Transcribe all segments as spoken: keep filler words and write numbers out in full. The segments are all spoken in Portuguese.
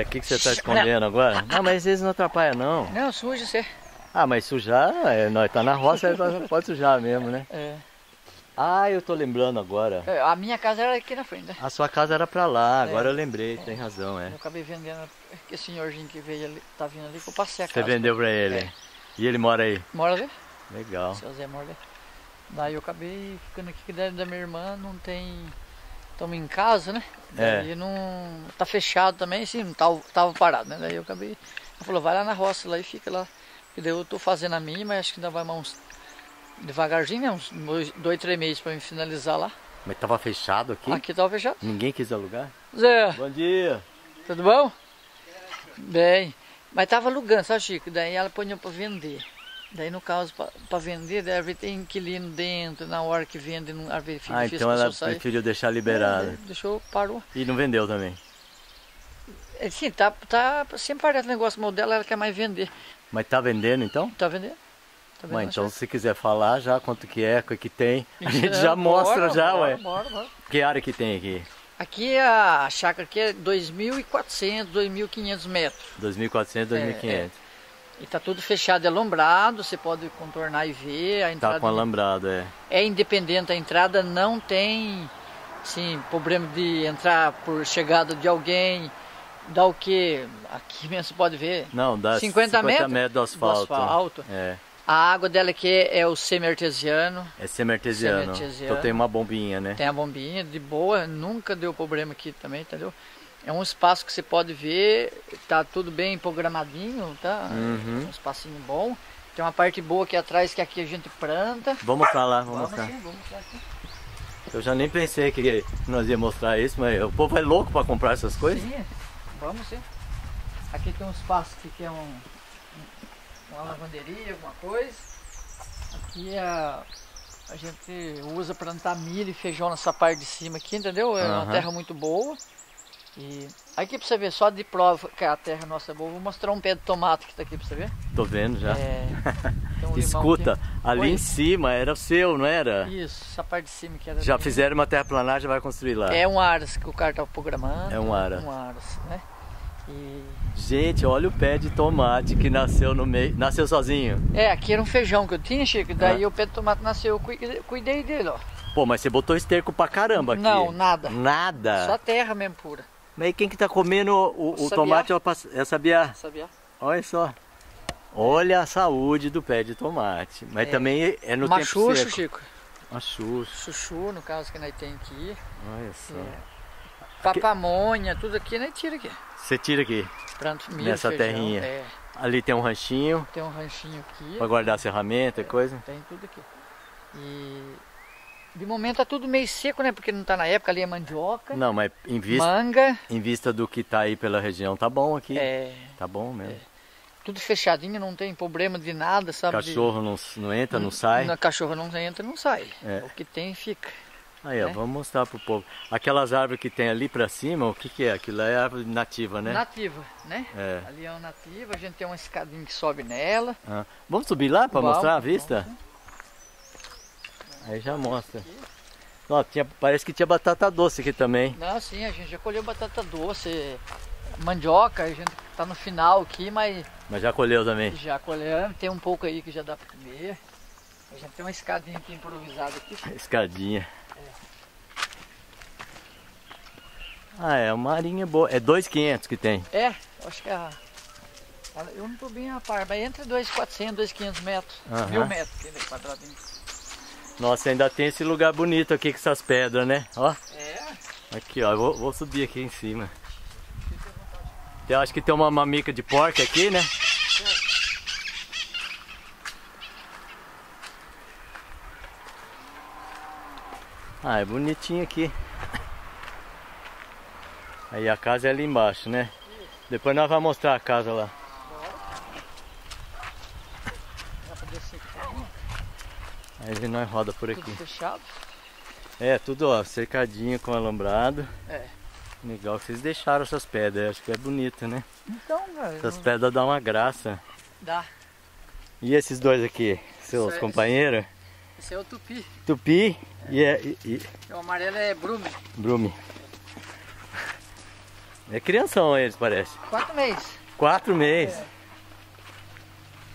É, o que, que você está escondendo agora? Não, mas eles não atrapalham, não. Não, suja você. Ah, mas sujar, é, nós tá na roça, pode sujar mesmo, né? É. Ah, eu tô lembrando agora. É, a minha casa era aqui na frente, né? A sua casa era pra lá, agora é. eu lembrei, é. tem razão, é. Eu acabei vendendo, que senhorzinho que veio ali, tá vindo ali, que eu passei a casa. Você vendeu pra ele? É. E ele mora aí? Mora ali. Legal. O seu Zé mora ali. Daí eu acabei ficando aqui, que da minha irmã não tem... Estamos em casa, né? Daí é. não... Tá fechado também, assim, não tava, tava parado, né? Daí eu acabei... Ela falou, vai lá na roça, lá e fica lá. E daí eu tô fazendo a minha, mas acho que ainda vai mais uns... Devagarzinho, né? Uns dois, dois três meses pra me finalizar lá. Mas tava fechado aqui? Aqui tava fechado. Ninguém quis alugar? Zé. Bom dia. Tudo bom? Bem. Mas tava alugando, sabe, Chico? Daí ela põe pra vender. Daí, no caso, para vender, deve ter inquilino dentro, na hora que vende, não fica difícil. Ah, então ela preferiu deixar liberado. É, deixou, parou. E não vendeu também? Sim, tá, tá, sempre parece o negócio meu dela, ela quer mais vender. Mas tá vendendo então? Tá vendendo. Tá vendendo. Mãe, então se quiser falar já quanto que é, o que tem, a gente já mostra já, ué. Bora, bora. Que área que tem aqui? Aqui a chácara aqui é dois mil e quatrocentos, dois mil e quinhentos metros. dois mil e quatrocentos, dois mil e quinhentos. É, é. E tá tudo fechado, é alambrado, você pode contornar e ver a entrada. Tá com alambrado, é. É independente a entrada, não tem, assim, problema de entrar por chegada de alguém. Dá o quê? Aqui mesmo você pode ver. Não, dá cinquenta metros metro do asfalto. Do asfalto. É. A água dela aqui é o semi-artesiano. É semi-artesiano. Então tem uma bombinha, né? Tem a bombinha, de boa, nunca deu problema aqui também, entendeu? É um espaço que você pode ver, tá tudo bem programadinho, tá? Uhum. Um espacinho bom. Tem uma parte boa aqui atrás que aqui a gente planta. Vamos mostrar lá, vamos mostrar. Sim, vamos mostrar aqui. Eu já nem pensei que nós ia mostrar isso, mas o povo é louco para comprar essas coisas? Sim, vamos sim. Aqui tem um espaço aqui que é um, uma lavanderia, alguma coisa. Aqui a, a gente usa para plantar milho e feijão nessa parte de cima aqui, entendeu? É uma uhum. terra muito boa. E aqui pra você ver, só de prova que a terra nossa é boa, vou mostrar um pé de tomate que tá aqui pra você ver. Tô vendo já. É, um escuta, ali Oi. em cima era o seu, não era? Isso, essa parte de cima que era. Já ali. Fizeram uma terraplanagem, vai construir lá. É um aras que o cara tá programando. É um aras. Um aras, né? E... Gente, olha o pé de tomate que nasceu no meio, nasceu sozinho. É, aqui era um feijão que eu tinha, Chico, daí ah. o pé de tomate nasceu, eu cuidei dele, ó. Pô, mas você botou esterco pra caramba aqui. Não, nada. Nada? Só terra mesmo pura. Mas quem que tá comendo o, o, o tomate é sabiá. Sabiá. Olha só. Olha a saúde do pé de tomate. Mas é. também é no Machuxo, tempo seco. Chico. Machuxo. Chuchu, no caso que nós tem aqui. Olha só. É. Papamonha, tudo aqui, nós tira aqui. Você tira aqui? Pranto milho, Nessa feijão, terrinha. É. Ali tem um ranchinho. Tem um ranchinho aqui. Pra guardar ferramenta e é, coisa. Tem tudo aqui. E... De momento tá tudo meio seco, né? Porque não tá na época, ali é mandioca. Não, mas em vista, manga. Em vista do que tá aí pela região, tá bom aqui. É. Tá bom mesmo. É. Tudo fechadinho, não tem problema de nada, sabe? Cachorro não, não entra, não, não sai. Não, cachorro não entra, não sai. É. O que tem, fica. Aí, né? ó, vamos mostrar pro povo. Aquelas árvores que tem ali pra cima, o que que é? Aquilo é árvore nativa, né? Nativa, né? É. Ali é uma nativa, a gente tem uma escadinha que sobe nela. Ah. Vamos subir lá pra vamos, mostrar a vista? Vamos. Aí já mostra. Não, tinha, parece que tinha batata doce aqui também. Não, sim, a gente já colheu batata doce, mandioca, a gente tá no final aqui, mas... Mas já colheu também? Já colheu, tem um pouco aí que já dá pra comer. A gente tem uma escadinha aqui improvisada aqui. Escadinha. É. Ah, é uma arinha boa. É dois mil e quinhentos que tem? É, acho que a... Eu não tô bem a par, mas entre dois mil e quatrocentos e dois mil e quinhentos metros, uhum. mil metros aqui, né, quadradinho. Nossa, ainda tem esse lugar bonito aqui com essas pedras, né? Ó. É. Aqui, ó. Eu vou, vou subir aqui em cima. Eu acho que tem uma mamica de porco aqui, né? Ah, é bonitinho aqui. Aí a casa é ali embaixo, né? Depois nós vamos mostrar a casa lá. Aí nós roda por aqui. Tudo fechado? É, tudo ó, cercadinho com alambrado. É. Legal que vocês deixaram essas pedras, acho que é bonito, né? Então, velho. Essas não... pedras dão uma graça. Dá. E esses dois aqui, seus é, companheiros? Esse é o tupi. Tupi é. e, é, e, e... O amarelo é brume. Brume. É crianção eles, parece. Quatro meses. Quatro meses. É.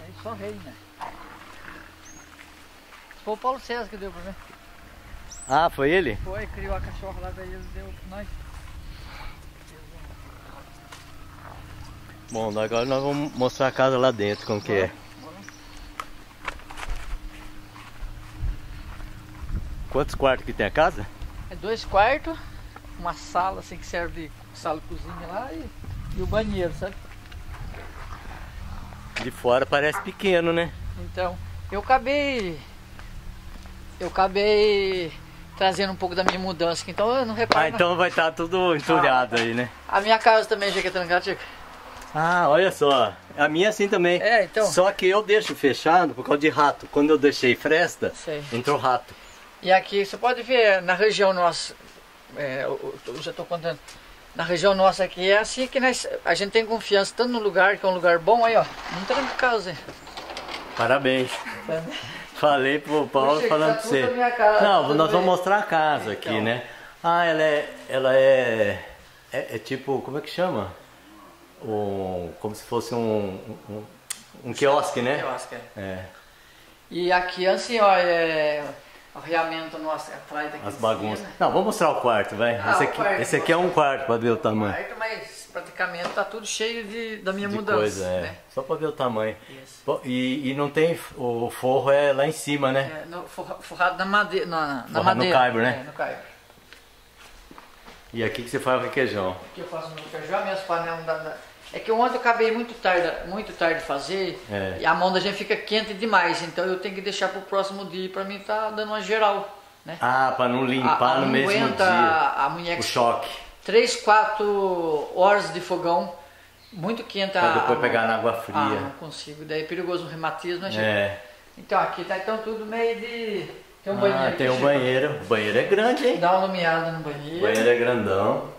Aí só rei, né? Foi o Paulo César que deu pra mim. Ah, foi ele? Foi, criou a cachorra lá, daí ele deu pra nós. Bom, agora nós vamos mostrar a casa lá dentro, como que é. Quantos quartos que tem a casa? É dois quartos, uma sala assim que serve de sala de cozinha lá e, e o banheiro, sabe? De fora parece pequeno, né? Então, eu acabei... Eu acabei trazendo um pouco da minha mudança aqui, então eu não reparo. Ah, então não. Vai estar tudo entulhado ah, aí, né? A minha casa também é jacarandá, Chico. Ah, olha só. A minha assim também. É, então. Só que eu deixo fechado por causa de rato. Quando eu deixei fresta, sei. Entrou rato. E aqui, você pode ver, na região nossa, é, eu, eu já estou contando, na região nossa aqui é assim que nós, a gente tem confiança tanto no lugar, que é um lugar bom, aí ó, não tem casa, hein? Parabéns. Falei pro Paulo falando pra você. Não, nós vamos mostrar a casa aqui, né? Ah, ela é. Ela é, é, é tipo, como é que chama? Um, como se fosse um. Um, um quiosque, né? Um quiosque, é. E aqui assim, ó, é. O arreamento nosso atrás daqui. As bagunças. Não, vamos mostrar o quarto, vai. Ah, esse, aqui, quarto, esse aqui é um quarto para ver o tamanho. Quarto, mas praticamente tá tudo cheio de, da minha de mudança. Coisa, é. Né? Só para ver o tamanho. Isso. E, e não tem. O forro é lá em cima, né? É, no, forra, forrado na madeira. Na, na madeira. No caibro, né? É, no caibro. E aqui que você faz o requeijão? Aqui eu faço o requeijão, minhas panelas. Da... É que ontem eu acabei muito tarde, muito tarde de fazer, é. E a mão da gente fica quente demais, então eu tenho que deixar para o próximo dia, para mim tá dando uma geral, né? Ah, para não limpar a, no não mesmo aguenta dia, a, a mulher o choque. três, quatro horas de fogão, muito quente. Para depois a pegar na água fria. Ah, não consigo, daí é perigoso um reumatismo, gente. É. Então aqui tá então tudo meio de... Tem um ah, banheiro. Tem um banheiro, o banheiro é grande, hein? Dá uma lumiada no banheiro. O banheiro é grandão.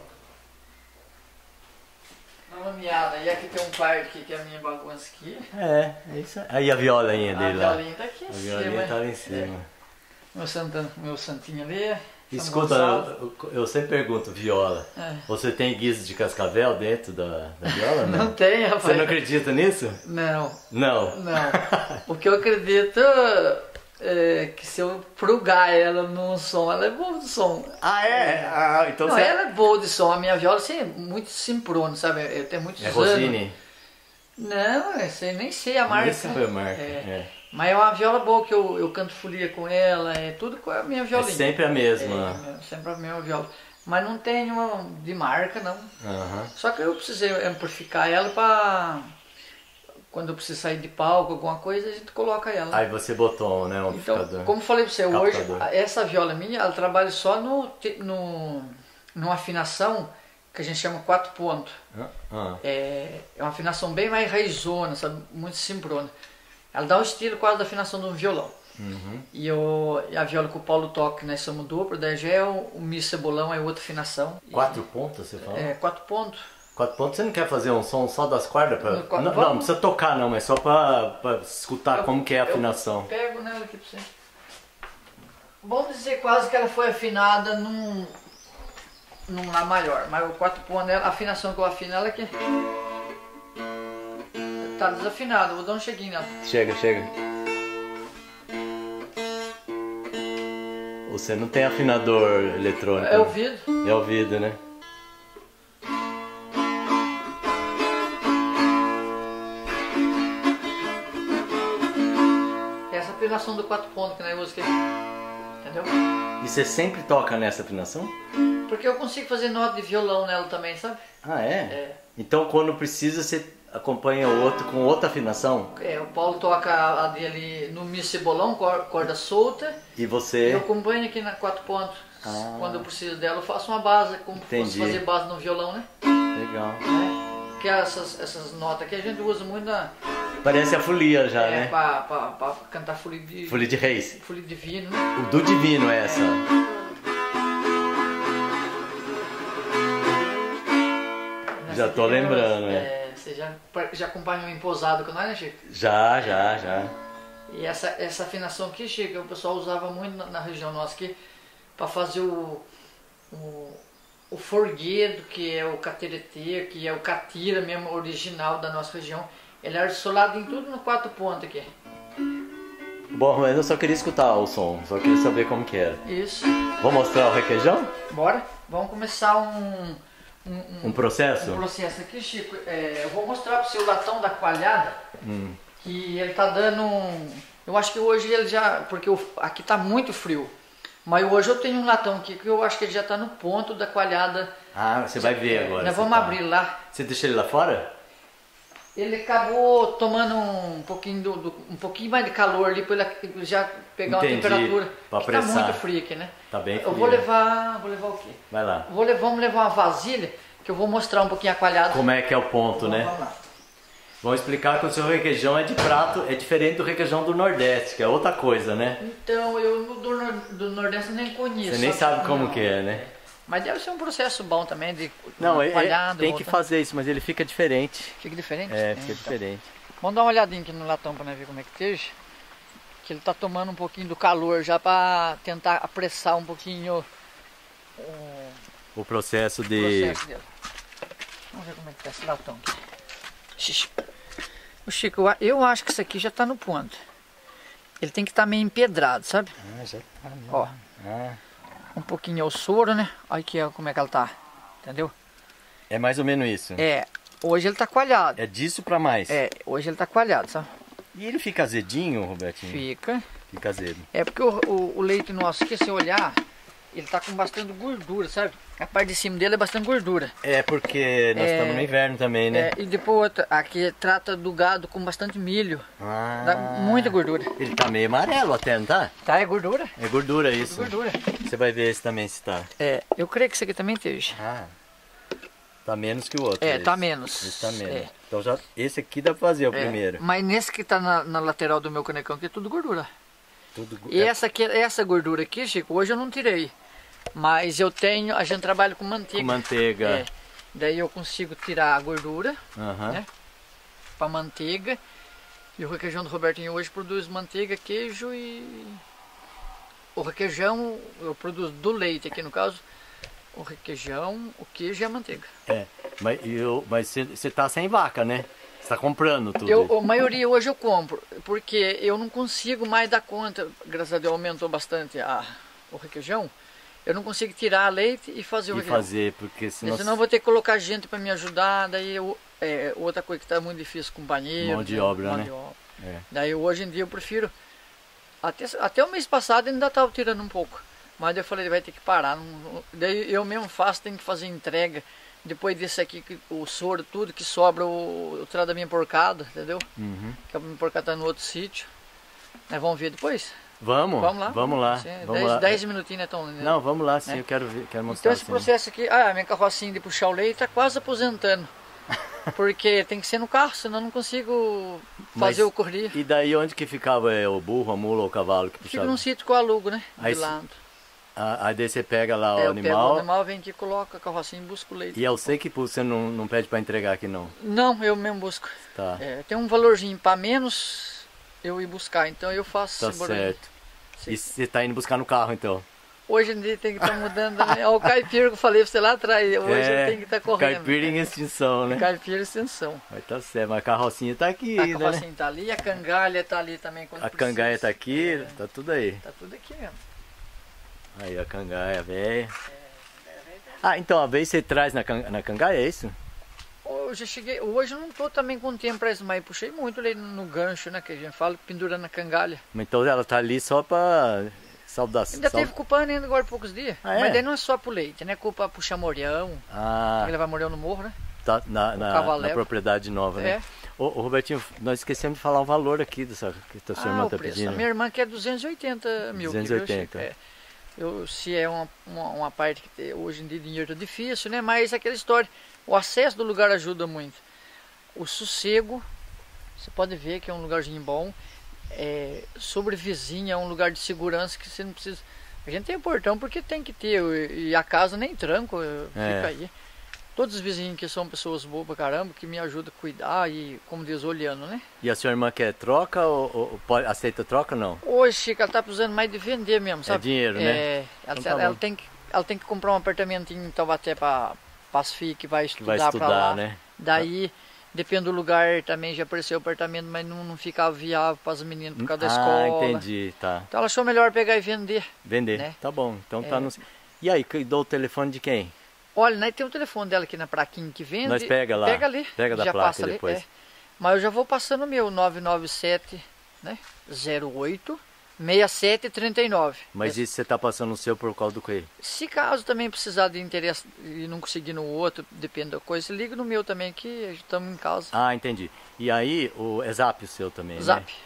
E aqui tem um parque que é a minha bagunça aqui. É, é isso aí. Aí a violinha dele lá. A violinha tá aqui em cima. A violinha tá lá em cima. Meu santinho, meu santinho ali. Escuta, eu, eu sempre pergunto, viola, é. Você tem guiso de cascavel dentro da, da viola? Não, não tem, rapaz. Você não acredita nisso? Não. Não? Não. O que eu acredito é que se eu plugar ela num som, ela é boa de som. Ah, é? Ah, então não, você... ela é boa de som. A minha viola, assim, é muito simprona, sabe? Eu tenho muitos anos. É Rosini? Não, eu sei, nem sei a marca. Essa foi a marca, é. É. Mas é uma viola boa que eu, eu canto folia com ela, é tudo com a minha violinha. É sempre a mesma. É, é sempre a mesma viola. Mas não tem nenhuma de marca, não. Uh-huh. Só que eu precisei amplificar ela pra... Quando eu preciso sair de palco, alguma coisa, a gente coloca ela. Aí você botou, né, um amplificador. Então, como falei pra você, hoje, essa viola minha, ela trabalha só no, no, numa afinação que a gente chama quatro pontos. Ah, ah. É, é uma afinação bem mais raizona, sabe? Muito simprona. Ela dá um estilo quase da afinação de um violão. Uhum. E eu, a viola que o Paulo toca, nós somos dupla, daí já é o, o Mi Cebolão, é outra afinação. Quatro pontos, você fala? É, quatro pontos. Quatro pontos, você não quer fazer um som só das cordas? Pra... Não, não, não precisa tocar não, mas só para escutar eu, como que é a afinação. Eu pego nela aqui pra você. Bom dizer quase que ela foi afinada num, num Lá maior, mas o quatro pontos, a afinação que eu afino ela aqui. Tá desafinada, vou dar um cheguinho nela. Chega, chega. Você não tem afinador eletrônico? É ouvido. É ouvido, né? Afinação do quatro pontos que nós usamos aqui, entendeu? E você sempre toca nessa afinação? Porque eu consigo fazer nota de violão nela também, sabe? Ah, é? É. Então quando precisa você acompanha o outro com outra afinação? É, o Paulo toca a dele no Mi Cebolão, corda solta. E você? Eu acompanho aqui na quatro pontos. Ah. Quando eu preciso dela eu faço uma base, como entendi. Fazer base no violão, né? Legal. É. Porque essas, essas notas aqui a gente usa muito na... Parece a folia já, é, né? É, pra, pra, pra cantar folia de... Folia de reis. Folia divino, né? O do divino é essa. É. Já tô lembrando, né? É, você já, já acompanhou emposado com nós, né, Chico? Já, já, já. E essa, essa afinação aqui, Chico, o pessoal usava muito na, na região nossa aqui, pra fazer o, o, o forguedo, que é o cateretê, que é o catira mesmo, original da nossa região. Ele é arsolado em tudo no quatro pontos aqui. Bom, mas eu só queria escutar o som, só queria saber como que era. Isso. Vamos mostrar o requeijão? Bora. Vamos começar um... Um, um, um processo? Um processo aqui, Chico. É, eu vou mostrar para o seu latão da coalhada, hum. que ele tá dando um... Eu acho que hoje ele já... Porque eu, aqui tá muito frio. Mas hoje eu tenho um latão aqui que eu acho que ele já tá no ponto da coalhada. Ah, você vai ver agora. Nós vamos tá. abrir lá. Você deixa ele lá fora? Ele acabou tomando um pouquinho, do, do, um pouquinho mais de calor ali para ele já pegar Entendi. uma temperatura. Pra que tá muito frio aqui, né? Tá bem frio. Eu vou levar, vou levar o quê? Vai lá. Vou levar, vamos levar uma vasilha que eu vou mostrar um pouquinho a coalhada. Como é que é o ponto, né? Vamos lá. Vamos explicar que o seu requeijão é de prato, é diferente do requeijão do Nordeste, que é outra coisa, né? Então, eu do, do Nordeste nem conheço. Você nem sabe como não. que é, né? Mas deve ser um processo bom também de Não, ele tem que outra. fazer isso, mas ele fica diferente. Fica diferente? É, fica então. diferente. Vamos dar uma olhadinha aqui no latão para nós ver como é que esteja. Que ele tá tomando um pouquinho do calor já para tentar apressar um pouquinho o, o processo de... O processo dele. Vamos ver como é que tá esse latão aqui. Xixi. O Chico, eu acho que isso aqui já tá no ponto. Ele tem que estar tá meio empedrado, sabe? Ah, já tá. Mesmo. Ó. Ah. Um pouquinho ao soro, né? Olha aqui como é que ela tá, entendeu? É mais ou menos isso. É, hoje ele tá coalhado. É disso pra mais? É, hoje ele tá coalhado, sabe? E ele fica azedinho, Robertinho? Fica. Fica azedo. É porque o, o, o leite nosso aqui, se olhar, ele tá com bastante gordura, sabe? A parte de cima dele é bastante gordura. É, porque nós estamos é, no inverno também, né? É, e depois aqui trata do gado com bastante milho. Ah. Dá muita gordura. Ele tá meio amarelo até, não tá? Tá, é gordura. É gordura isso. É gordura. Você vai ver esse também se tá. É, eu creio que esse aqui também esteja. Ah, tá menos que o outro. É, esse. tá menos. Esse tá menos. É. Então já, esse aqui dá pra fazer o é, primeiro. Mas nesse que tá na, na lateral do meu canecão que é tudo gordura. Tudo go... E essa, aqui, essa gordura aqui, Chico, hoje eu não tirei. Mas eu tenho, a gente trabalha com manteiga. Com manteiga. É, daí eu consigo tirar a gordura, uhum. né? Pra manteiga. E o requeijão do Robertinho hoje produz manteiga, queijo e... O requeijão eu produzo do leite aqui no caso, o requeijão, o queijo e a manteiga. É, mas eu, mas você tá sem vaca, né? Você tá comprando tudo. Eu, a maioria hoje eu compro, porque eu não consigo mais dar conta, graças a Deus aumentou bastante a, o requeijão, eu não consigo tirar leite e fazer o requeijão. E fazer, porque senão... Senão eu vou ter que colocar gente para me ajudar, daí eu, é, outra coisa que tá muito difícil, com banheiro. Mão de obra, mão né? de obra. É. Daí hoje em dia eu prefiro... Até, até o mês passado ainda estava tirando um pouco, mas eu falei, vai ter que parar. Não, daí eu mesmo faço, tenho que fazer entrega. Depois desse aqui, o soro, tudo que sobra, eu, eu trago da minha porcada, entendeu? Uhum. Que a minha porcada está no outro sítio. Nós vamos ver depois? Vamos, vamos lá. Vamos lá. Sim, vamos dez, lá. dez minutinhos, então. Né? Não, vamos lá, sim, é. eu quero, ver, quero mostrar. Então esse assim. processo aqui, ah, minha carrocinha de puxar o leite está quase aposentando. Porque tem que ser no carro, senão eu não consigo fazer Mas, o correr. E daí onde que ficava é, o burro, a mula ou o cavalo que puxava? Fica num sítio que eu alugo, né? Aí, de lado. Aí daí você pega lá é, o animal? Eu pego o animal, vem aqui, coloca a carrocinha e busco o leite. E eu sei que você não, não pede para entregar aqui não? Não, eu mesmo busco. Tá. É, tem um valorzinho para menos eu ir buscar, então eu faço tá esse barulho. Certo. Sim. E você está indo buscar no carro então? Hoje em dia tem que estar tá mudando também. Olha o caipira que eu falei pra você lá atrás. Hoje é, tem que estar tá correndo. Caipira em extinção, né? Caipira em extinção. Mas tá certo, mas a carrocinha tá aqui, a né? A carrocinha tá ali, a cangalha tá ali também. Quando a precisa. cangalha tá aqui, é. tá tudo aí. Tá tudo aqui mesmo. Aí a cangalha, velho. É, é ah, então a vez você traz na, can... na cangalha, é isso? Hoje eu cheguei, hoje eu não tô também com tempo pra isso, mas puxei muito ali no gancho, né? Que a gente fala, pendurando a cangalha. Então ela tá ali só pra... Saudação. Ainda teve culpando ainda agora poucos dias. Ah, é? Mas daí não é só pro leite, né? Culpa puxar morião. Ah. Tem que levar morião no morro, né? Tá, na, na, na propriedade nova, né? É. Ô, ô, Robertinho, nós esquecemos de falar o valor aqui dessa que a sua ah, irmã tá preço. pedindo. A minha irmã quer duzentos e oitenta mil. duzentos e oitenta. É, eu, se é uma, uma, uma parte que hoje em dia dinheiro tá difícil, né? Mas é aquela história. O acesso do lugar ajuda muito. O sossego, você pode ver que é um lugarzinho bom. É, sobre vizinha, é um lugar de segurança que você não precisa... A gente tem um portão porque tem que ter, e a casa nem tranco, é. fica aí. Todos os vizinhos que são pessoas boas pra caramba, que me ajudam a cuidar e, como diz, olhando, né? E a sua irmã quer troca ou, ou pode, aceita troca ou não? Hoje, Chico, ela tá precisando mais de vender mesmo, sabe? É dinheiro, né? É, ela, então tá ela tem que ela tem que comprar um apartamentinho em Taubaté para a Sofia, que vai estudar para lá. Né? Daí, depende do lugar, também já apareceu apartamento, mas não, não ficava viável para as meninas por causa da ah, escola. Ah, entendi, tá. Então ela achou melhor pegar e vender. Vender, né? Tá bom. Então é. Tá no... E aí, dou o telefone de quem? Olha, nós temos o telefone dela aqui na praquinha que vende. Nós pega lá. Pega ali. Pega da já placa passa depois. Ali, é. Mas eu já vou passando o meu, nove nove sete, né, zero oito, sessenta e sete, trinta e nove. Mas isso você está passando o seu por causa do quê? Se caso também precisar de interesse e não conseguir no outro, depende da coisa, liga no meu também que estamos em casa. Ah, entendi. E aí, o é zap o seu também, zap. Né?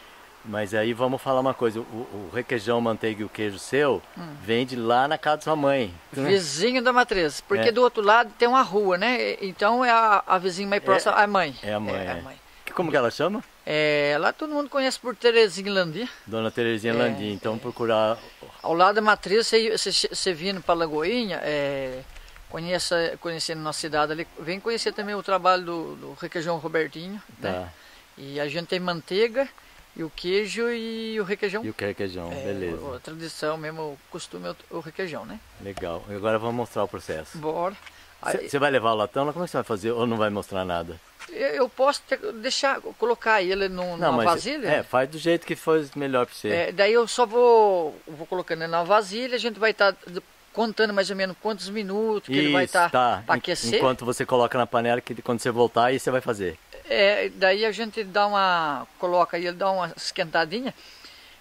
Mas aí vamos falar uma coisa, o, o requeijão, manteiga e o queijo seu hum. vende lá na casa da sua mãe. Vizinho da Matriz, porque é. do outro lado tem uma rua, né? Então é a, a vizinha mais próxima, é, a mãe. É a mãe. É, é. A mãe. Como que ela chama? É, lá todo mundo conhece por Terezinha Landim. Dona Terezinha é, Landim, então é. procurar... Ao lado da matriz, você, você, você vindo para Lagoinha, é, conheça, conhecendo nossa cidade ali, vem conhecer também o trabalho do, do requeijão Robertinho, tá. né? E a gente tem manteiga, e o queijo e o requeijão. E o requeijão, é, beleza. A, a tradição mesmo, o costume é o, o requeijão, né? Legal, agora vamos mostrar o processo. Bora. Você vai levar o latão? Como é que você vai fazer? Ou não vai mostrar nada? Eu posso ter, deixar, colocar ele num, não, numa vasilha? É, faz do jeito que for melhor para você. É, daí eu só vou, vou colocando ele na vasilha, a gente vai estar tá contando mais ou menos quantos minutos que Isso, ele vai estar tá, para aquecer. Enquanto você coloca na panela, que quando você voltar, aí você vai fazer. É, daí a gente dá uma, coloca aí, ele dá uma esquentadinha.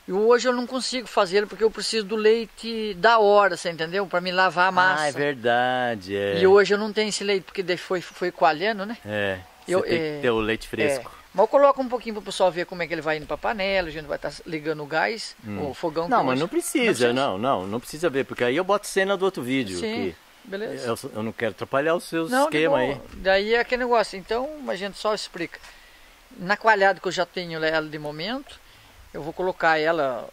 E hoje eu não consigo fazer ele porque eu preciso do leite da hora, você entendeu? Para me lavar a massa. Ah, é verdade. É. E hoje eu não tenho esse leite porque foi, foi coalhando, né? É. Eu, tem é, que ter o leite fresco. É. Mas eu coloco um pouquinho para o pessoal ver como é que ele vai indo para a panela, a gente vai estar tá ligando o gás, hum. o fogão. Não, mas não precisa, não precisa, não, não, não precisa ver, porque aí eu boto cena do outro vídeo. Sim, que beleza. Eu, eu não quero atrapalhar os seus esquemas aí. Daí é aquele negócio, então a gente só explica. Na coalhada que eu já tenho ela de momento, eu vou colocar ela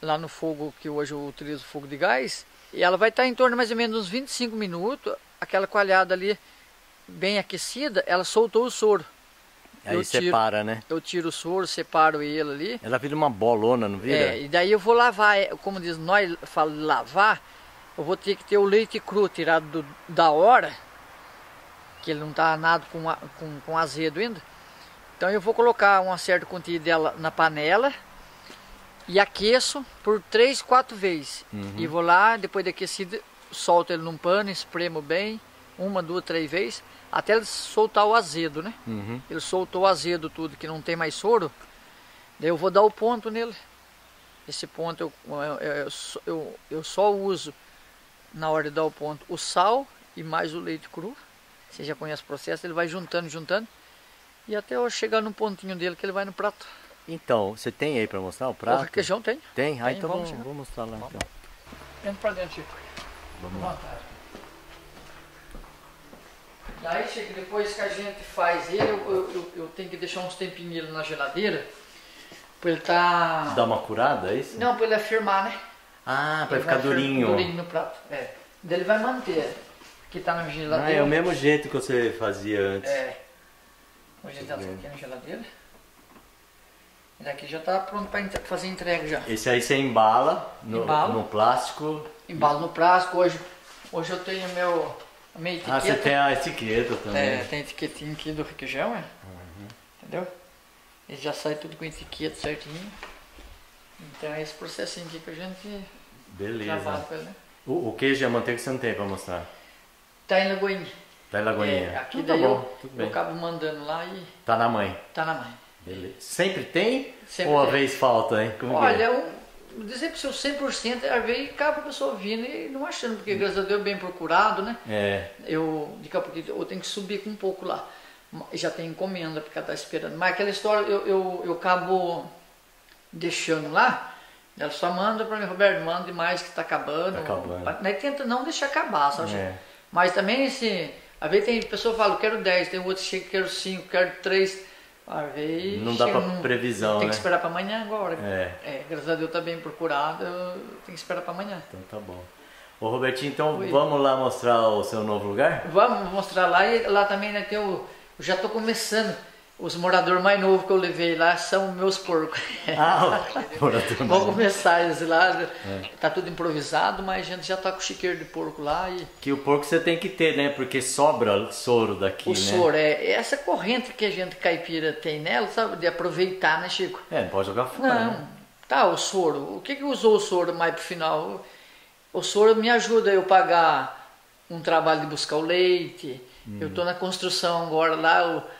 lá no fogo, que hoje eu utilizo fogo de gás, e ela vai estar tá em torno de mais ou menos uns vinte e cinco minutos, aquela coalhada ali, bem aquecida, ela soltou o soro. Aí eu separa, tiro, né? Eu tiro o soro, separo ele ali. Ela vira uma bolona, não vira? É, e daí eu vou lavar, como diz nós, fala lavar, eu vou ter que ter o leite cru tirado do, da hora, que ele não tá nada com, com, com azedo ainda. Então eu vou colocar uma certa quantia dela na panela e aqueço por três, quatro vezes. Uhum. E vou lá, depois de aquecido, solto ele num pano, espremo bem, uma, duas, três vezes, até ele soltar o azedo, né? Uhum. Ele soltou o azedo tudo, que não tem mais soro, daí eu vou dar o ponto nele. Esse ponto eu, eu, eu, eu só uso, na hora de dar o ponto, o sal e mais o leite cru. Você já conhece o processo, ele vai juntando, juntando, e até eu chegar no pontinho dele que ele vai no prato. Então, você tem aí para mostrar o prato? O requeijão tem. Tem? tem. Ah, então vamos, vamos, vamos mostrar lá. Vamos. Então. Entra para dentro, Chico. Vamos lá. Daí, Chico, depois que a gente faz ele, eu, eu, eu tenho que deixar uns tempinhos ele na geladeira, para ele tá... Dá uma curada, é isso? Não, para ele afirmar, né? Ah, para ficar durinho. Durinho no prato, é. Daí ele vai manter, que tá na geladeira. Ah, é o mesmo jeito que você fazia antes. É. Hoje ele tá aqui na geladeira. Ele aqui já tá pronto para fazer entrega já. Esse aí você embala no, embala. no plástico? Embala no plástico. Hoje, hoje eu tenho meu... Ah, você tem a etiqueta também. É, tem etiquetinha aqui do requeijão, é? Uhum. Entendeu? Ele já sai tudo com etiqueta certinho. Então é esse processinho aqui que a gente... Beleza. Trabalha com ele, né? O, o queijo e a manteiga você não tem para mostrar? Tá em Lagoinha. Tá em Lagoinha. É, aqui daí tá bom, eu, eu acabo mandando lá e... Tá na mãe. Tá na mãe. Beleza. Sempre tem? Sempre ou tem. Uma vez falta, hein? Como Olha, é? um... dizer para o seu cem por cento, às vezes acaba a pessoa vindo e não achando, porque graças a Deus bem procurado, né? É. Eu, de cá porque eu tenho que subir com um pouco lá. Já tem encomenda, porque ela está esperando. Mas aquela história eu, eu, eu acabo deixando lá, ela só manda para mim, Roberto, manda demais que está acabando. Tá acabando. Né? Tenta não deixar acabar, sabe? É. Mas também, assim, às vezes tem pessoa que fala, quero dez, tem outro que chega, quero cinco, quero três. Vez, não dá para previsão, né? Tem que esperar para amanhã agora. É. É, graças a Deus está bem procurado, tem que esperar para amanhã. Então tá bom. Ô Robertinho, então Oi. vamos lá mostrar o seu novo lugar? Vamos mostrar lá e lá também, né, tem o... Eu já estou começando. Os moradores mais novos que eu levei lá são meus porcos. Ah, morador mais. Vou começar eles lá. É. Tá tudo improvisado, mas a gente já tá com chiqueiro de porco lá. E... Que o porco você tem que ter, né? Porque sobra soro daqui, o né? O soro, é. Essa corrente que a gente caipira tem nela, sabe? De aproveitar, né, Chico? É, não pode jogar fora, não. Né? Tá, o soro. O que que usou o soro mais pro final? O soro me ajuda eu pagar um trabalho de buscar o leite. Hum. Eu tô na construção agora lá, o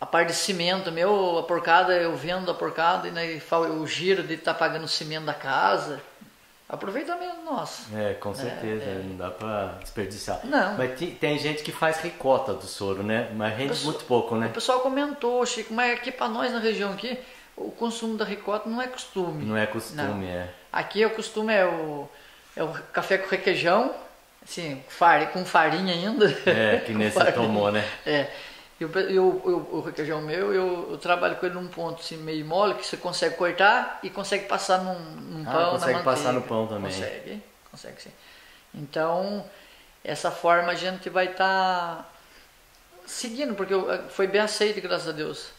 a parte de cimento, meu, a porcada, eu vendo a porcada e né, eu giro de estar tá pagando o cimento da casa. Aproveitamento nosso. É, com certeza, é, é. Não dá para desperdiçar. Não. Mas tem, tem gente que faz ricota do soro, né? Mas rende pessoa, muito pouco, né? O pessoal comentou, Chico, mas aqui para nós na região aqui, o consumo da ricota não é costume. Não é costume, não. É. Aqui o costume é o, é o café com requeijão, assim, com farinha ainda. É, que nem você tomou, né? É. Eu, eu, eu, o requeijão meu, eu, eu trabalho com ele num ponto assim, meio mole, que você consegue cortar e consegue passar num, num ah, pão, na consegue manteiga. Passar no pão também. Consegue, consegue sim. Então, essa forma a gente vai estar tá seguindo, porque eu, foi bem aceito, graças a Deus.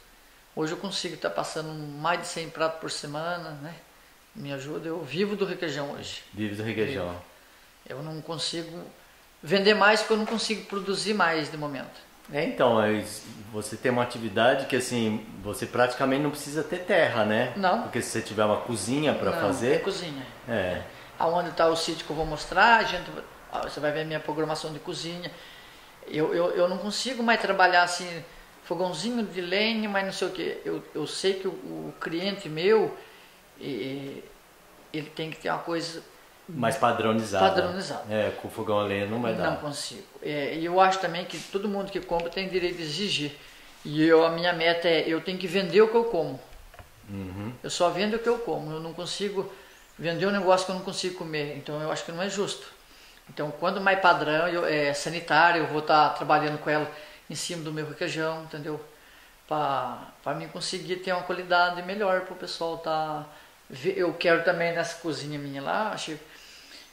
Hoje eu consigo estar tá passando mais de cem pratos por semana, né? Me ajuda, eu vivo do requeijão hoje. Vivo do requeijão. Vivo. Eu não consigo vender mais porque eu não consigo produzir mais de momento. É, então, você tem uma atividade que assim, você praticamente não precisa ter terra, né? Não. Porque se você tiver uma cozinha para fazer... É cozinha. É. Aonde está o sítio que eu vou mostrar, a gente, você vai ver a minha programação de cozinha. Eu, eu, eu não consigo mais trabalhar assim, fogãozinho de lenha, mas não sei o quê. Eu, eu sei que o, o cliente meu, ele, ele tem que ter uma coisa... Mais padronizado. Padronizado. É, com fogão a lenha não vai dar. Não consigo. E é, eu acho também que todo mundo que compra tem direito de exigir. E eu, a minha meta é, eu tenho que vender o que eu como. Uhum. Eu só vendo o que eu como. Eu não consigo vender um negócio que eu não consigo comer. Então eu acho que não é justo. Então quando mais padrão, eu, é sanitário, eu vou estar tá trabalhando com ela em cima do meu requeijão, entendeu? Para mim conseguir ter uma qualidade melhor para o pessoal estar... Tá... Eu quero também nessa cozinha minha lá, Chico,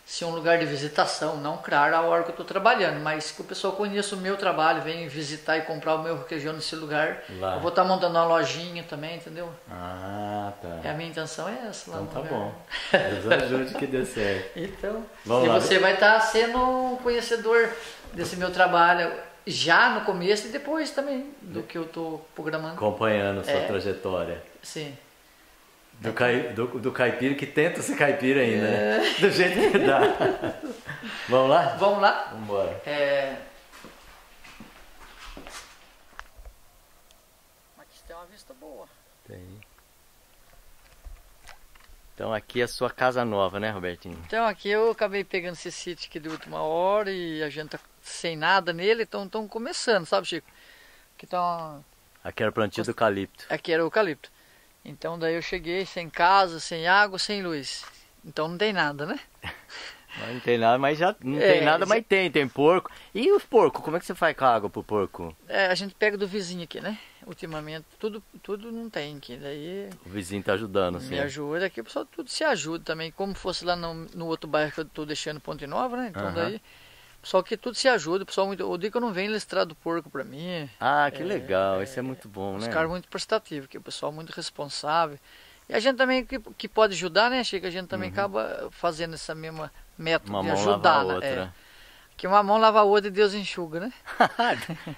ser um lugar de visitação, não claro a hora que eu estou trabalhando, mas que o pessoal conheça o meu trabalho, vem visitar e comprar o meu requeijão nesse lugar. Lá. Eu vou estar tá montando uma lojinha também, entendeu? Ah, tá. É, a minha intenção é essa. Lá então tá lugar. Bom. Deus ajude que dê certo. Então, vamos e lá. Você vai estar tá sendo um conhecedor desse meu trabalho já no começo e depois também do que eu estou programando. Acompanhando a sua é, trajetória. Sim. Do, cai, do, do caipira que tenta ser caipira ainda, é. Né? Do jeito que dá. Vamos lá? Vamos lá? Vamos embora. É... Aqui tem uma vista boa. Tem. Então aqui é a sua casa nova, né, Robertinho? Então aqui eu acabei pegando esse sítio aqui de última hora e a gente tá sem nada nele, então estão começando, sabe, Chico? Aqui, tá uma... aqui era o plantio do eucalipto. Aqui era o eucalipto. Então daí eu cheguei sem casa, sem água, sem luz. Então não tem nada, né? Não tem nada, mas já não é, tem nada, mas tem, tem porco. E os porcos, como é que você faz com a água pro porco? É, a gente pega do vizinho aqui, né? Ultimamente tudo, tudo não tem aqui. Daí o vizinho tá ajudando, sim. Me ajuda aqui, o pessoal tudo se ajuda também. Como fosse lá no, no outro bairro que eu tô deixando Ponte Nova, né? Então uhum. Daí... Só que tudo se ajuda, o pessoal muito... O dia que eu não venho ilustrar do porco pra mim... Ah, que é, legal, isso é, é muito bom, os né? Os caras muito prestativos, que o pessoal muito responsável. E a gente também, que, que pode ajudar, né, Chico? A gente também uhum. acaba fazendo essa mesma meta uma de ajudar. Uma mão lava né? a outra. É. Que uma mão lava a outra e Deus enxuga, né?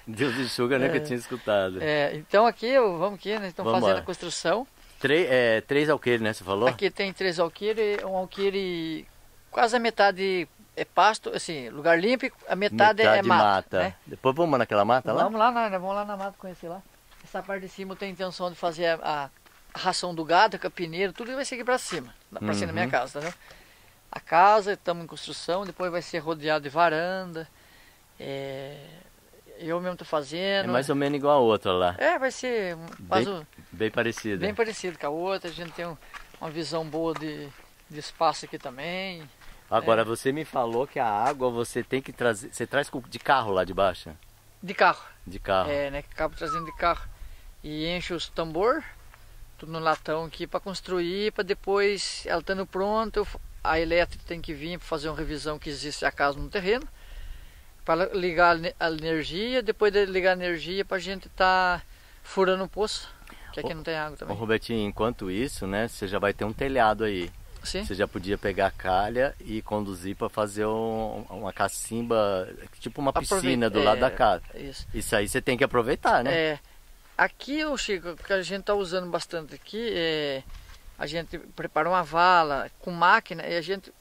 Deus enxuga, né, é. Que eu tinha escutado. É, então aqui, vamos aqui, né? Estamos vamos fazendo lá. A construção. Três, é, três alqueires, né, você falou? Aqui tem três alqueires, um alqueire quase a metade... É pasto, assim, lugar limpo, a metade, metade é mata. mata. Né? Depois vamos naquela mata lá? Vamos lá, na, vamos lá na mata conhecer lá. Essa parte de cima eu tenho a intenção de fazer a, a ração do gado, a capineira, tudo vai seguir para cima. Para uhum. cima da minha casa, tá vendo? A casa, estamos em construção, depois vai ser rodeado de varanda. É, eu mesmo estou fazendo. É mais ou menos igual a outra lá. É, vai ser... Bem, um, bem parecido. Bem parecido com a outra, a gente tem um, uma visão boa de, de espaço aqui também. Agora, é. Você me falou que a água você tem que trazer... Você traz de carro lá de baixo? De carro. De carro. É, né? Acabo trazendo de carro. E enche os tambor, tudo no latão aqui para construir, para depois, ela estando pronta, a elétrica tem que vir para fazer uma revisão que existe a casa no terreno, para ligar a energia, depois de ligar a energia para a gente estar tá furando o poço, que aqui ô, não tem água também. Ô Robertinho, enquanto isso, né, você já vai ter um telhado aí. Sim. Você já podia pegar calha e conduzir para fazer um, uma cacimba, tipo uma Aproveita, piscina do é, lado da casa. Isso. Isso aí você tem que aproveitar, né? É. Aqui, ô Chico, o que a gente está usando bastante aqui, é, a gente prepara uma vala com máquina e a gente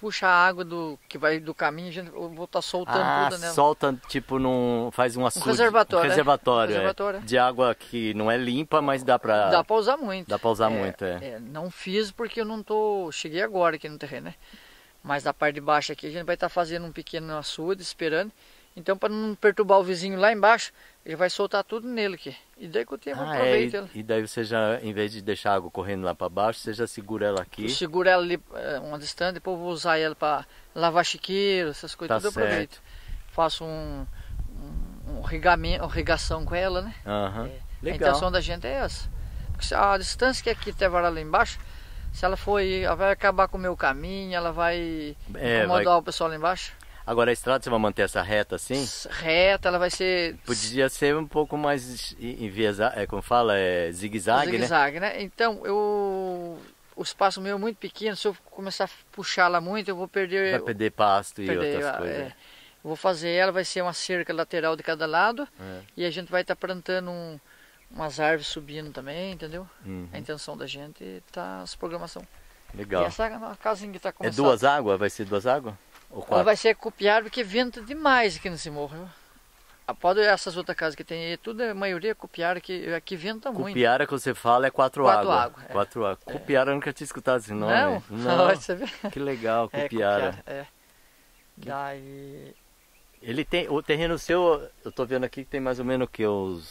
puxa a água do, que vai do caminho, a gente vou estar tá soltando ah, tudo nela. Solta, tipo, num, faz um açude, um reservatório, um reservatório, é, reservatório é, de água que não é limpa, mas dá para... Dá para usar muito. Dá para usar é, muito, é. é. Não fiz porque eu não tô cheguei agora aqui no terreno, né? Mas da parte de baixo aqui a gente vai estar tá fazendo um pequeno açude, esperando. Então, para não perturbar o vizinho lá embaixo, ele vai soltar tudo nele aqui. E daí que o tempo ah, aproveita é, ela. E daí você já, em vez de deixar a água correndo lá para baixo, você já segura ela aqui? Eu seguro ela ali uma distância, depois eu vou usar ela para lavar chiqueiro, essas coisas, tá tudo eu certo. Aproveito. Faço um, um, um regamento, irrigação com ela, né? Uhum. É, legal. A intenção da gente é essa. Porque a distância que aqui até lá embaixo, se ela for, ela vai acabar com o meu caminho, ela vai é, incomodar vai... o pessoal lá embaixo. Agora a estrada, você vai manter essa reta assim? Reta, ela vai ser... Podia ser um pouco mais, enviesada, é, como fala, é, zigue-zague, zigue né? Zigue-zague, né? Então, eu... o espaço meu é muito pequeno, se eu começar a puxar ela muito, eu vou perder... Vai perder pasto e perder, outras coisas. É. Eu vou fazer ela, vai ser uma cerca lateral de cada lado, é. E a gente vai estar tá plantando um, umas árvores subindo também, entendeu? Uhum. A intenção da gente tá essa programação. Legal. E essa a casinha que está começando... É duas águas? Vai ser duas águas? Vai ser copiado porque venta demais aqui nesse morro. Após essas outras casas que tem aí, tudo, a maioria é copiara, que aqui venta muito. Copiara que você fala é quatro águas. Quatro águas. Água, é. Quatro água. Copiara, é. Eu nunca tinha escutado esse nome. Não? Não. Não. Que legal, copiara. É, é. Daí... Ele tem, o terreno seu, eu tô vendo aqui que tem mais ou menos que uns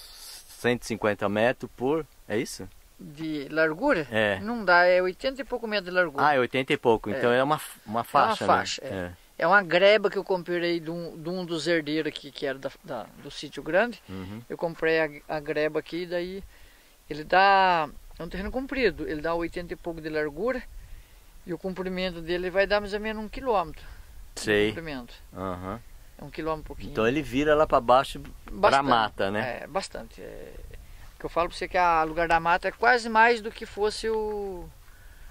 cento e cinquenta metros por... É isso? De largura? É. Não dá, é oitenta e pouco metros de largura. Ah, é oitenta e pouco, então é, é uma, uma faixa, É uma faixa, né? é. é. É uma greba que eu comprei de um, de um dos herdeiros aqui, que era da, da, do sítio grande. Uhum. Eu comprei a, a greba aqui, daí ele dá... É um terreno comprido, ele dá oitenta e pouco de largura. E o comprimento dele vai dar mais ou menos um quilômetro. Sei. Comprimento. Uhum. É um quilômetro pouquinho. Então ele vira lá para baixo, para mata, né? É, bastante. É, que eu falo para você que o lugar da mata é quase mais do que fosse o...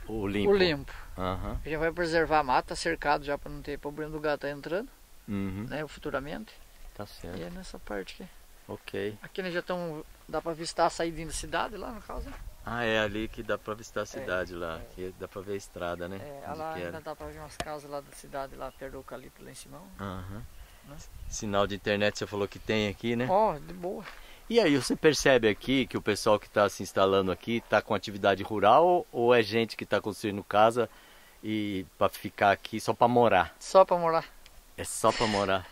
O limpo. O limpo. Uhum. Já vai preservar a mata, cercado já para não ter problema do gato entrando, uhum. né, futuramente. Tá certo. E é nessa parte aqui. Ok. Aqui nós já estamos, dá para visitar a saída da cidade lá no caso. Né? Ah, é ali que dá para visitar a cidade é, lá, é. Que dá para ver a estrada, né? É, onde lá ainda dá para ver umas casas lá da cidade, lá perto do eucalipto lá em cima. Uhum. Né? Sinal de internet você falou que tem aqui, né? Ó, oh, de boa. E aí, você percebe aqui que o pessoal que está se instalando aqui está com atividade rural ou é gente que está construindo casa e para ficar aqui só para morar? Só para morar. É só para morar.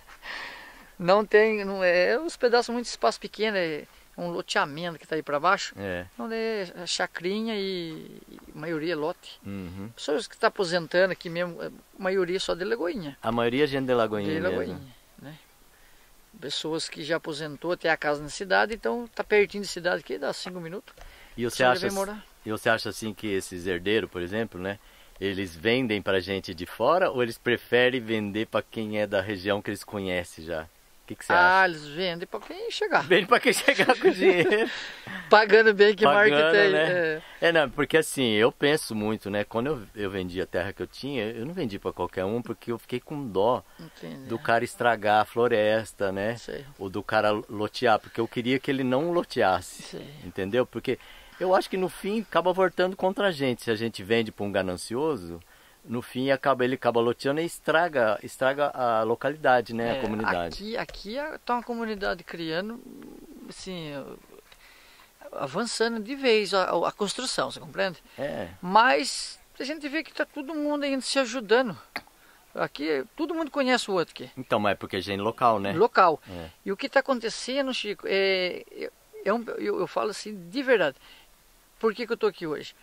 Não tem, não é, é uns pedaços muito espaço pequeno, é um loteamento que está aí para baixo. É. Onde é chacrinha e, e a maioria é lote. Uhum. Pessoas que estão tá aposentando aqui mesmo, a maioria só de Lagoinha. A maioria é gente de Lagoinha. De Lagoinha, mesmo. Né? Pessoas que já aposentou, até a casa na cidade, então tá pertinho de cidade aqui, dá cinco minutos. E você, acha, e você acha assim que esses herdeiros, por exemplo, né, eles vendem pra gente de fora ou eles preferem vender pra quem é da região que eles conhecem já? O que, que você ah, acha? Ah, eles vendem pra quem chegar. Vendem pra quem chegar com dinheiro. Pagando bem que Pagando, marca tem. Né? É. é, não, porque assim, eu penso muito, né, quando eu, eu vendi a terra que eu tinha, eu não vendi pra qualquer um porque eu fiquei com dó. Entendi. Do cara estragar a floresta, né, sei. Ou do cara lotear, porque eu queria que ele não loteasse, sei. Entendeu? Porque... Eu acho que no fim acaba voltando contra a gente. Se a gente vende para um ganancioso, no fim acaba, ele acaba loteando e estraga, estraga a localidade, né? É, a comunidade. Aqui, aqui está uma comunidade criando, assim, avançando de vez a, a construção, você compreende? É. Mas a gente vê que está todo mundo ainda se ajudando. Aqui todo mundo conhece o outro aqui. Então, mas é porque é gente local, né? Local. É. E o que está acontecendo, Chico, é, é um, eu, eu falo assim de verdade... Por que, que eu estou aqui hoje?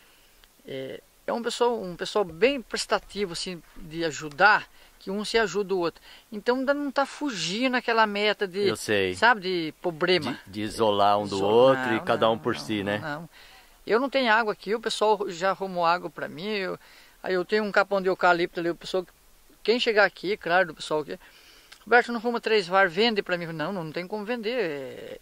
É, é um, pessoal, um pessoal bem prestativo, assim, de ajudar, que um se ajuda o outro. Então ainda não está fugindo aquela meta de, eu sei. Sabe, de problema. De, de isolar um do isolar, outro e não, cada um por não, si, né? Não. Eu não tenho água aqui, o pessoal já arrumou água para mim. Eu, aí eu tenho um capão de eucalipto ali, o pessoal, quem chegar aqui, claro, do pessoal aqui, Roberto, não arruma três var, vende para mim. Não, não tem como vender, é...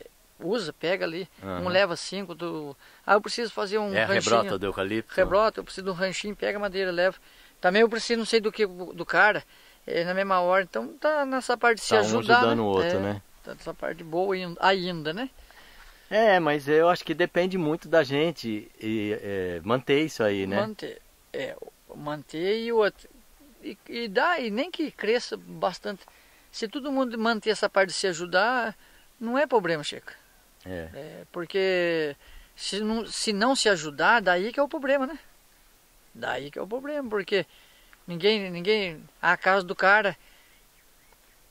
usa, pega ali, uhum. Não leva cinco do... Ah, eu preciso fazer um é, ranchinho. É, rebrota do eucalipto. Rebrota, eu preciso de um ranchinho, pega a madeira, leva. Também eu preciso não sei do que do cara, é, na mesma hora. Então tá nessa parte de se tá ajudar, um ajudando, né? O outro, é, né? Tá nessa parte boa ainda, né? É, mas eu acho que depende muito da gente e, é, manter isso aí, né? Manter, é, manter e o outro... E, e dá, e nem que cresça bastante. Se todo mundo manter essa parte de se ajudar, não é problema, Chico. É. É porque se não, se não se ajudar, daí que é o problema, né? Daí que é o problema, porque ninguém, ninguém a casa do cara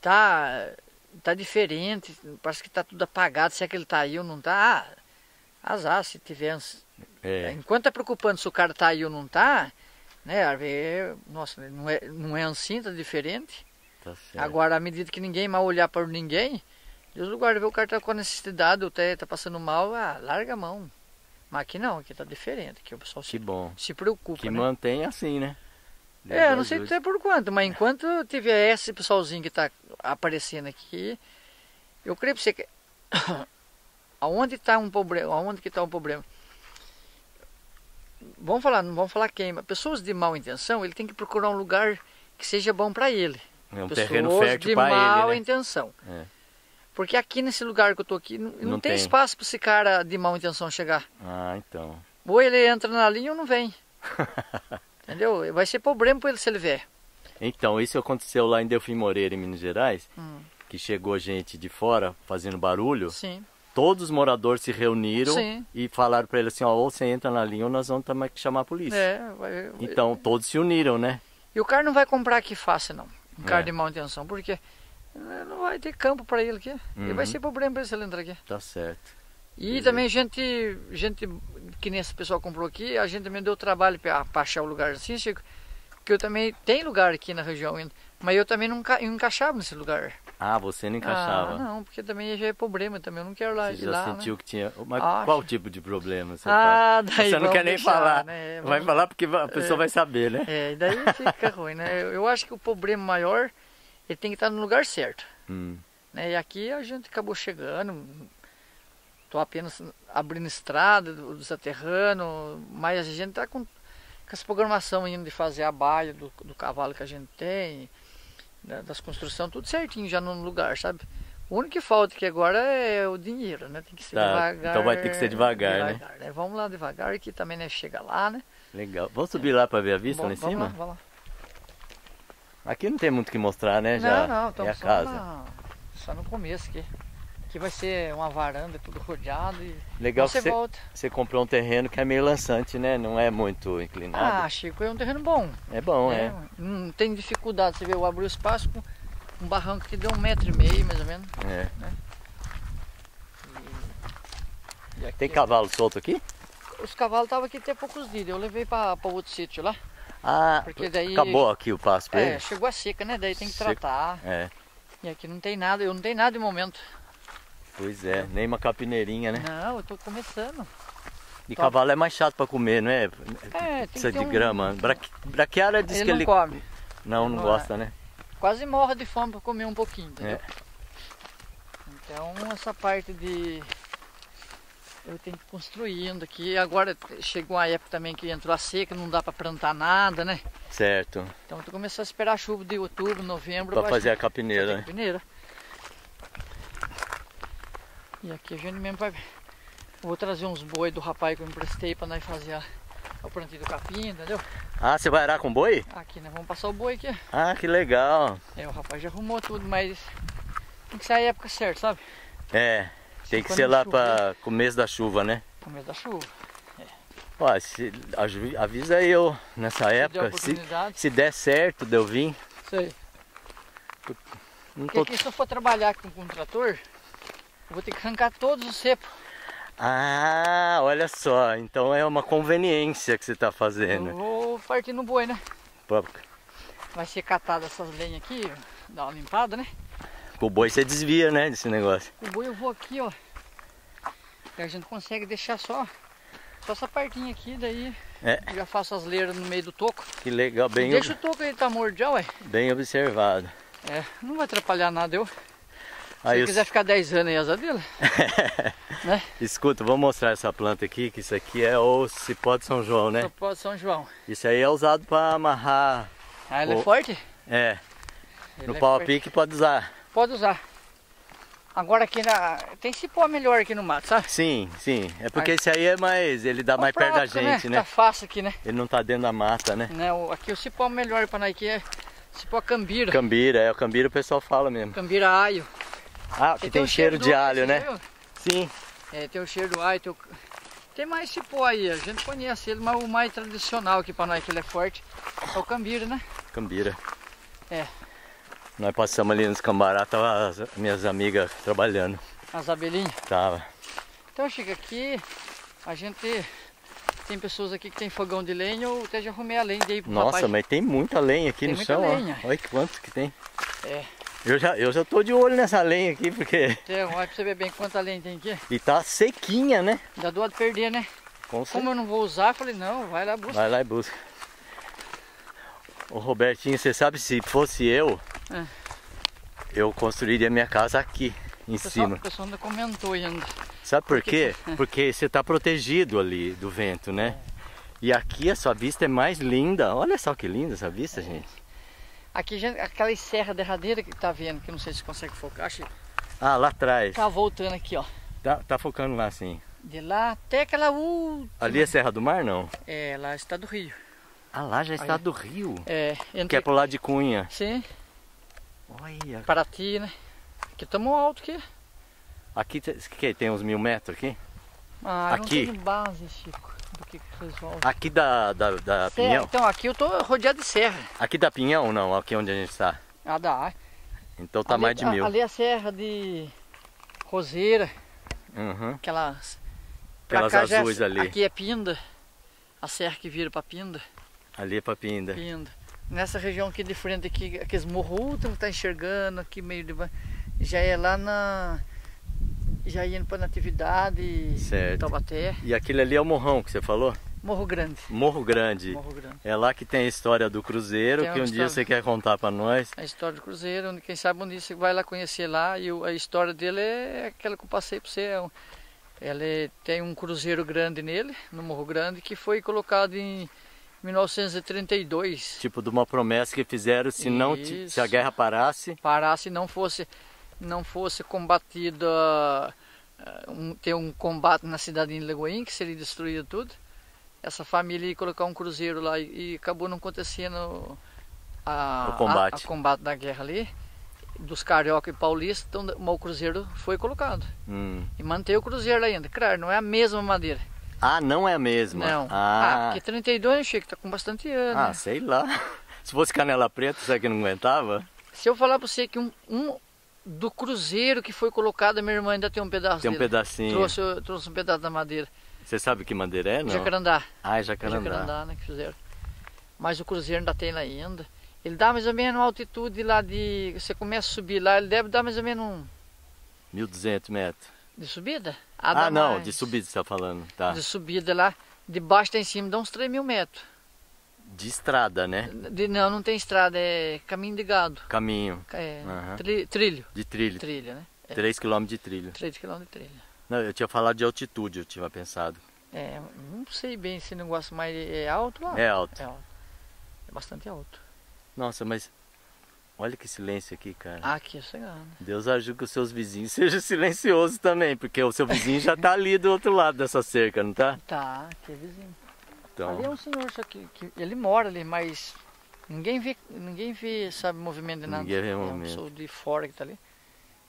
tá, tá diferente, parece que tá tudo apagado, se é que ele tá aí ou não tá, ah, azar se tiver... É. Enquanto tá preocupando se o cara tá aí ou não tá... Né, nossa, não é, não é assim, tá diferente. Tá certo. Agora, à medida que ninguém mal olhar para ninguém, Deus do guarda, vê o cara tá com necessidade, ou até tá passando mal, ah, larga a mão. Mas aqui não, aqui tá diferente, aqui o pessoal se, que bom. se preocupa. Que né? mantém assim, né? Deus é, não sei até por quanto, mas enquanto tiver esse pessoalzinho que tá aparecendo aqui, eu creio pra você que aonde tá um problema, aonde que tá um problema? Vamos falar, não vamos falar quem, mas pessoas de mal intenção, ele tem que procurar um lugar que seja bom para ele. É um pessoas terreno fértil para ele, de mal intenção. É. Porque aqui nesse lugar que eu tô aqui, não, não, não tem, tem espaço para esse cara de mal intenção chegar. Ah, então. Ou ele entra na linha ou não vem. Entendeu? Vai ser problema para ele se ele vier. Então, isso aconteceu lá em Delfim Moreira, em Minas Gerais, hum. que chegou gente de fora fazendo barulho. Sim. Todos os moradores se reuniram Sim. e falaram para ele assim, ó, ou você entra na linha ou nós vamos ter que chamar a polícia. É, vai, então todos se uniram, né? E o cara não vai comprar aqui fácil, não. Um cara é. de má intenção, porque não vai ter campo para ele aqui. Uhum. E vai ser problema para ele se ele entrar aqui. Tá certo. E Beleza. também gente, gente que nem esse pessoal comprou aqui, a gente também deu trabalho para achar o lugar assim, Chico, porque eu também, tem lugar aqui na região ainda, mas eu também não encaixava nesse lugar. Ah, você não encaixava? Ah, não, porque também já é problema também, eu não quero lá. Você já lá, sentiu né? que tinha... Mas ah, qual tipo de problema? Você, ah, daí você não quer nem deixar, falar. Né? Vamos... Vai falar porque a pessoa é... vai saber, né? É, e daí fica ruim, né? Eu, eu acho que o problema maior, ele tem que estar no lugar certo. Hum. Né? E aqui a gente acabou chegando, estou apenas abrindo estrada, desaterrando, mas a gente está com, com essa programação ainda de fazer a baia do, do cavalo que a gente tem, das construções, tudo certinho já no lugar, sabe? O único que falta aqui agora é o dinheiro, né? Tem que ser tá, devagar. Então vai ter que ser devagar, devagar né? né? Vamos lá devagar, que também né, chega lá, né? Legal. Vamos subir é. lá para ver a vista Bom, lá em vamos cima? Lá, vamos lá. Aqui não tem muito o que mostrar, né? Já não, não. É a só casa. Na, só no começo aqui. Aqui vai ser uma varanda, tudo rodeado e Legal você volta. Você comprou um terreno que é meio lançante, né? Não é muito inclinado. Ah, Chico, é um terreno bom. É bom, é. é. Não tem dificuldade. Você vê, eu abri o espaço com um barranco que deu um metro e meio, mais ou menos. É. Né? E... E aqui, tem cavalo solto aqui? Os cavalos estavam aqui até poucos dias. Eu levei para outro sítio lá. Ah, porque daí acabou aqui o passo para é, eles? Chegou a seca, né? Daí tem que tratar. É. E aqui não tem nada. Eu não tenho nada de momento. Pois é, nem uma capineirinha, né? Não, eu tô começando. E Top. cavalo é mais chato para comer, não é? É, Precisa de um... grama. Bra... Braquiara diz ele que não ele... come. Não, não, não gosta, é. né? Quase morre de fome para comer um pouquinho, entendeu? É. Então, essa parte de... Eu tenho que ir construindo aqui. Agora chegou uma época também que entrou a seca, não dá para plantar nada, né? Certo. Então, eu tô começando a esperar a chuva de outubro, novembro. Para fazer a capineira, né? capineira. E aqui a gente mesmo vai... Vou trazer uns boi do rapaz que eu emprestei para nós fazer a... o plantio do capim, entendeu? Ah, você vai arar com boi? Aqui, nós vamos passar o boi aqui. Ah, que legal! É, o rapaz já arrumou tudo, mas tem que ser a época certa, sabe? É, tem que ser lá para começo da chuva, né? Começo da chuva, é. Ó, se... avisa eu nessa época, se, se der certo, deu vim. Sei. Não tô... Porque aqui, se eu for trabalhar com, com um trator... Vou ter que arrancar todos os cepos. Ah, olha só. Então é uma conveniência que você está fazendo. Eu vou partir no boi, né? Pô. Vai ser catada essas lenhas aqui, dá uma limpada, né? Com o boi você desvia, né, desse negócio. Com o boi eu vou aqui, ó. E a gente consegue deixar só, só essa partinha aqui, daí é. eu já faço as leiras no meio do toco. Que legal, bem... Deixa o toco, ele tá mordido, ué. Bem observado. É, não vai atrapalhar nada, eu... Aí se eu... quiser ficar dez anos em asa dela. Né? Escuta, vou mostrar essa planta aqui, que isso aqui é o cipó de São João, né? Cipó de São João. Isso aí é usado para amarrar... Ah, ela o... é forte? É. Ele no é pau a pique pode usar. Pode usar. Agora aqui na... tem cipó melhor aqui no mato, sabe? Sim, sim. É porque aí... esse aí é mais... ele dá o mais perto da gente, né? Tá fácil aqui, né? Ele não tá dentro da mata, né? Não, aqui o cipó melhor para nós aqui é cipó cambira. Cambira, é. O cambira o pessoal fala mesmo. Cambira alho. Ah, que tem, tem cheiro, cheiro de alho, né? Viu? Sim. É, tem o cheiro do alho, tem, o... tem mais cipó aí, a gente conhece ele, mas o mais tradicional aqui para nós, que ele é forte, é o cambira, né? Cambira. É. Nós passamos ali nos cambará, tava as minhas amigas trabalhando. As abelhinhas? Tava. Então, Chico, aqui a gente... tem pessoas aqui que tem fogão de lenha, ou até já arrumei a lenha daí pro Nossa, papai. Mas tem muita lenha aqui tem no muita chão, lenha. Ó. Olha quanto que tem. É. Eu já, eu já tô de olho nessa lenha aqui, porque... Tem, olha pra você ver bem quanta lenha tem aqui. E tá sequinha, né? Dá dó de perder, né? Com Como eu não vou usar, eu falei, não, vai lá busca. Vai lá e busca. Ô Robertinho, você sabe, se fosse eu, é. eu construiria minha casa aqui, em o pessoal, cima. O pessoal ainda comentou ainda. Sabe por quê? Porque, porque você tá protegido ali do vento, né? É. E aqui a sua vista é mais linda. Olha só que linda essa vista, é. gente. Aqui, aquela serra derradeira que tá vendo, que não sei se consegue focar, Chico. Ah, lá atrás. Tá voltando aqui, ó. Tá, tá focando lá, sim. De lá até aquela última. Ali é Serra do Mar, não? É, lá está do Rio. Ah, lá já está Aí. do Rio? É. Entre... que é pro lado de Cunha. Sim. Olha. Paraty, né? Aqui estamos alto, aqui. Aqui que tem uns mil metros aqui? Ah, aqui. Não tem base, Chico. Do que resolve. Aqui da, da, da Pinhão? Então, aqui eu tô rodeado de serra. Aqui da Pinhão, não? Aqui onde a gente está? Ah, dá. Então tá ali, mais de a, mil. Ali é a serra de Roseira. Uhum. Aquelas... Aquelas azuis é, ali. Aqui é Pinda. A serra que vira pra Pinda. Ali é pra Pinda. Pinda. Nessa região aqui de frente, aqui, aqueles morros, não tá enxergando, aqui meio de... já é lá na... já indo para Natividade, certo. Taubaté. E aquele ali é o morrão que você falou? Morro Grande. Morro Grande. Morro Grande. É lá que tem a história do cruzeiro, que um história... dia você quer contar para nós. A história do cruzeiro, onde quem sabe um dia você vai lá conhecer lá. E a história dele é aquela que eu passei para você. Ele tem um cruzeiro grande nele, no Morro Grande, que foi colocado em mil novecentos e trinta e dois. Tipo de uma promessa que fizeram se, não, se a guerra parasse. Parasse e não fosse... não fosse combatido, uh, um, ter um combate na cidade de Lagoinha, que seria destruído tudo. Essa família ia colocar um cruzeiro lá e, e acabou não acontecendo a, o combate. A, a combate da guerra ali, dos carioca e paulistas, então o cruzeiro foi colocado. Hum. E manteve o cruzeiro lá ainda, claro, não é a mesma madeira. Ah, não é a mesma? Não, ah. Ah, porque trinta e dois, Chico, tá com bastante anos. Ah, sei lá, se fosse Canela Preta, será que não aguentava? Se eu falar pra você que um... um do cruzeiro que foi colocado, a minha irmã ainda tem um pedaço. Tem um dele. pedacinho. Trouxe, trouxe um pedaço da madeira. Você sabe que madeira é, não? Jacarandá. Ah, é Jacarandá. Jacarandá, né, que fizeram. Mas o cruzeiro ainda tem lá ainda. Ele dá mais ou menos uma altitude lá de... você começa a subir lá, ele deve dar mais ou menos um... mil e duzentos metros. De subida? Ah, ah não, mais. de subida você está falando. Tá. De subida lá, de baixo até em cima, dá uns três mil metros. De estrada, né? De, não, não tem estrada, é caminho de gado. Caminho. É, uhum. tri, trilho. De trilho. Trilha, né? É. três quilômetros de trilho. três quilômetros de trilho. Não, eu tinha falado de altitude, eu tinha pensado. É, não sei bem se não gosto mais. É alto lá? É alto. É alto. É bastante alto. Nossa, mas olha que silêncio aqui, cara. Aqui é sossegado. Né? Deus ajude que os seus vizinhos sejam silenciosos também, porque o seu vizinho já tá ali do outro lado dessa cerca, não tá? Tá, aqui é vizinho. Então... ali é um senhor, só que, que ele mora ali, mas ninguém vê, ninguém vê, sabe, movimento de nada. Ninguém vê movimento. É uma pessoa de fora que tá ali.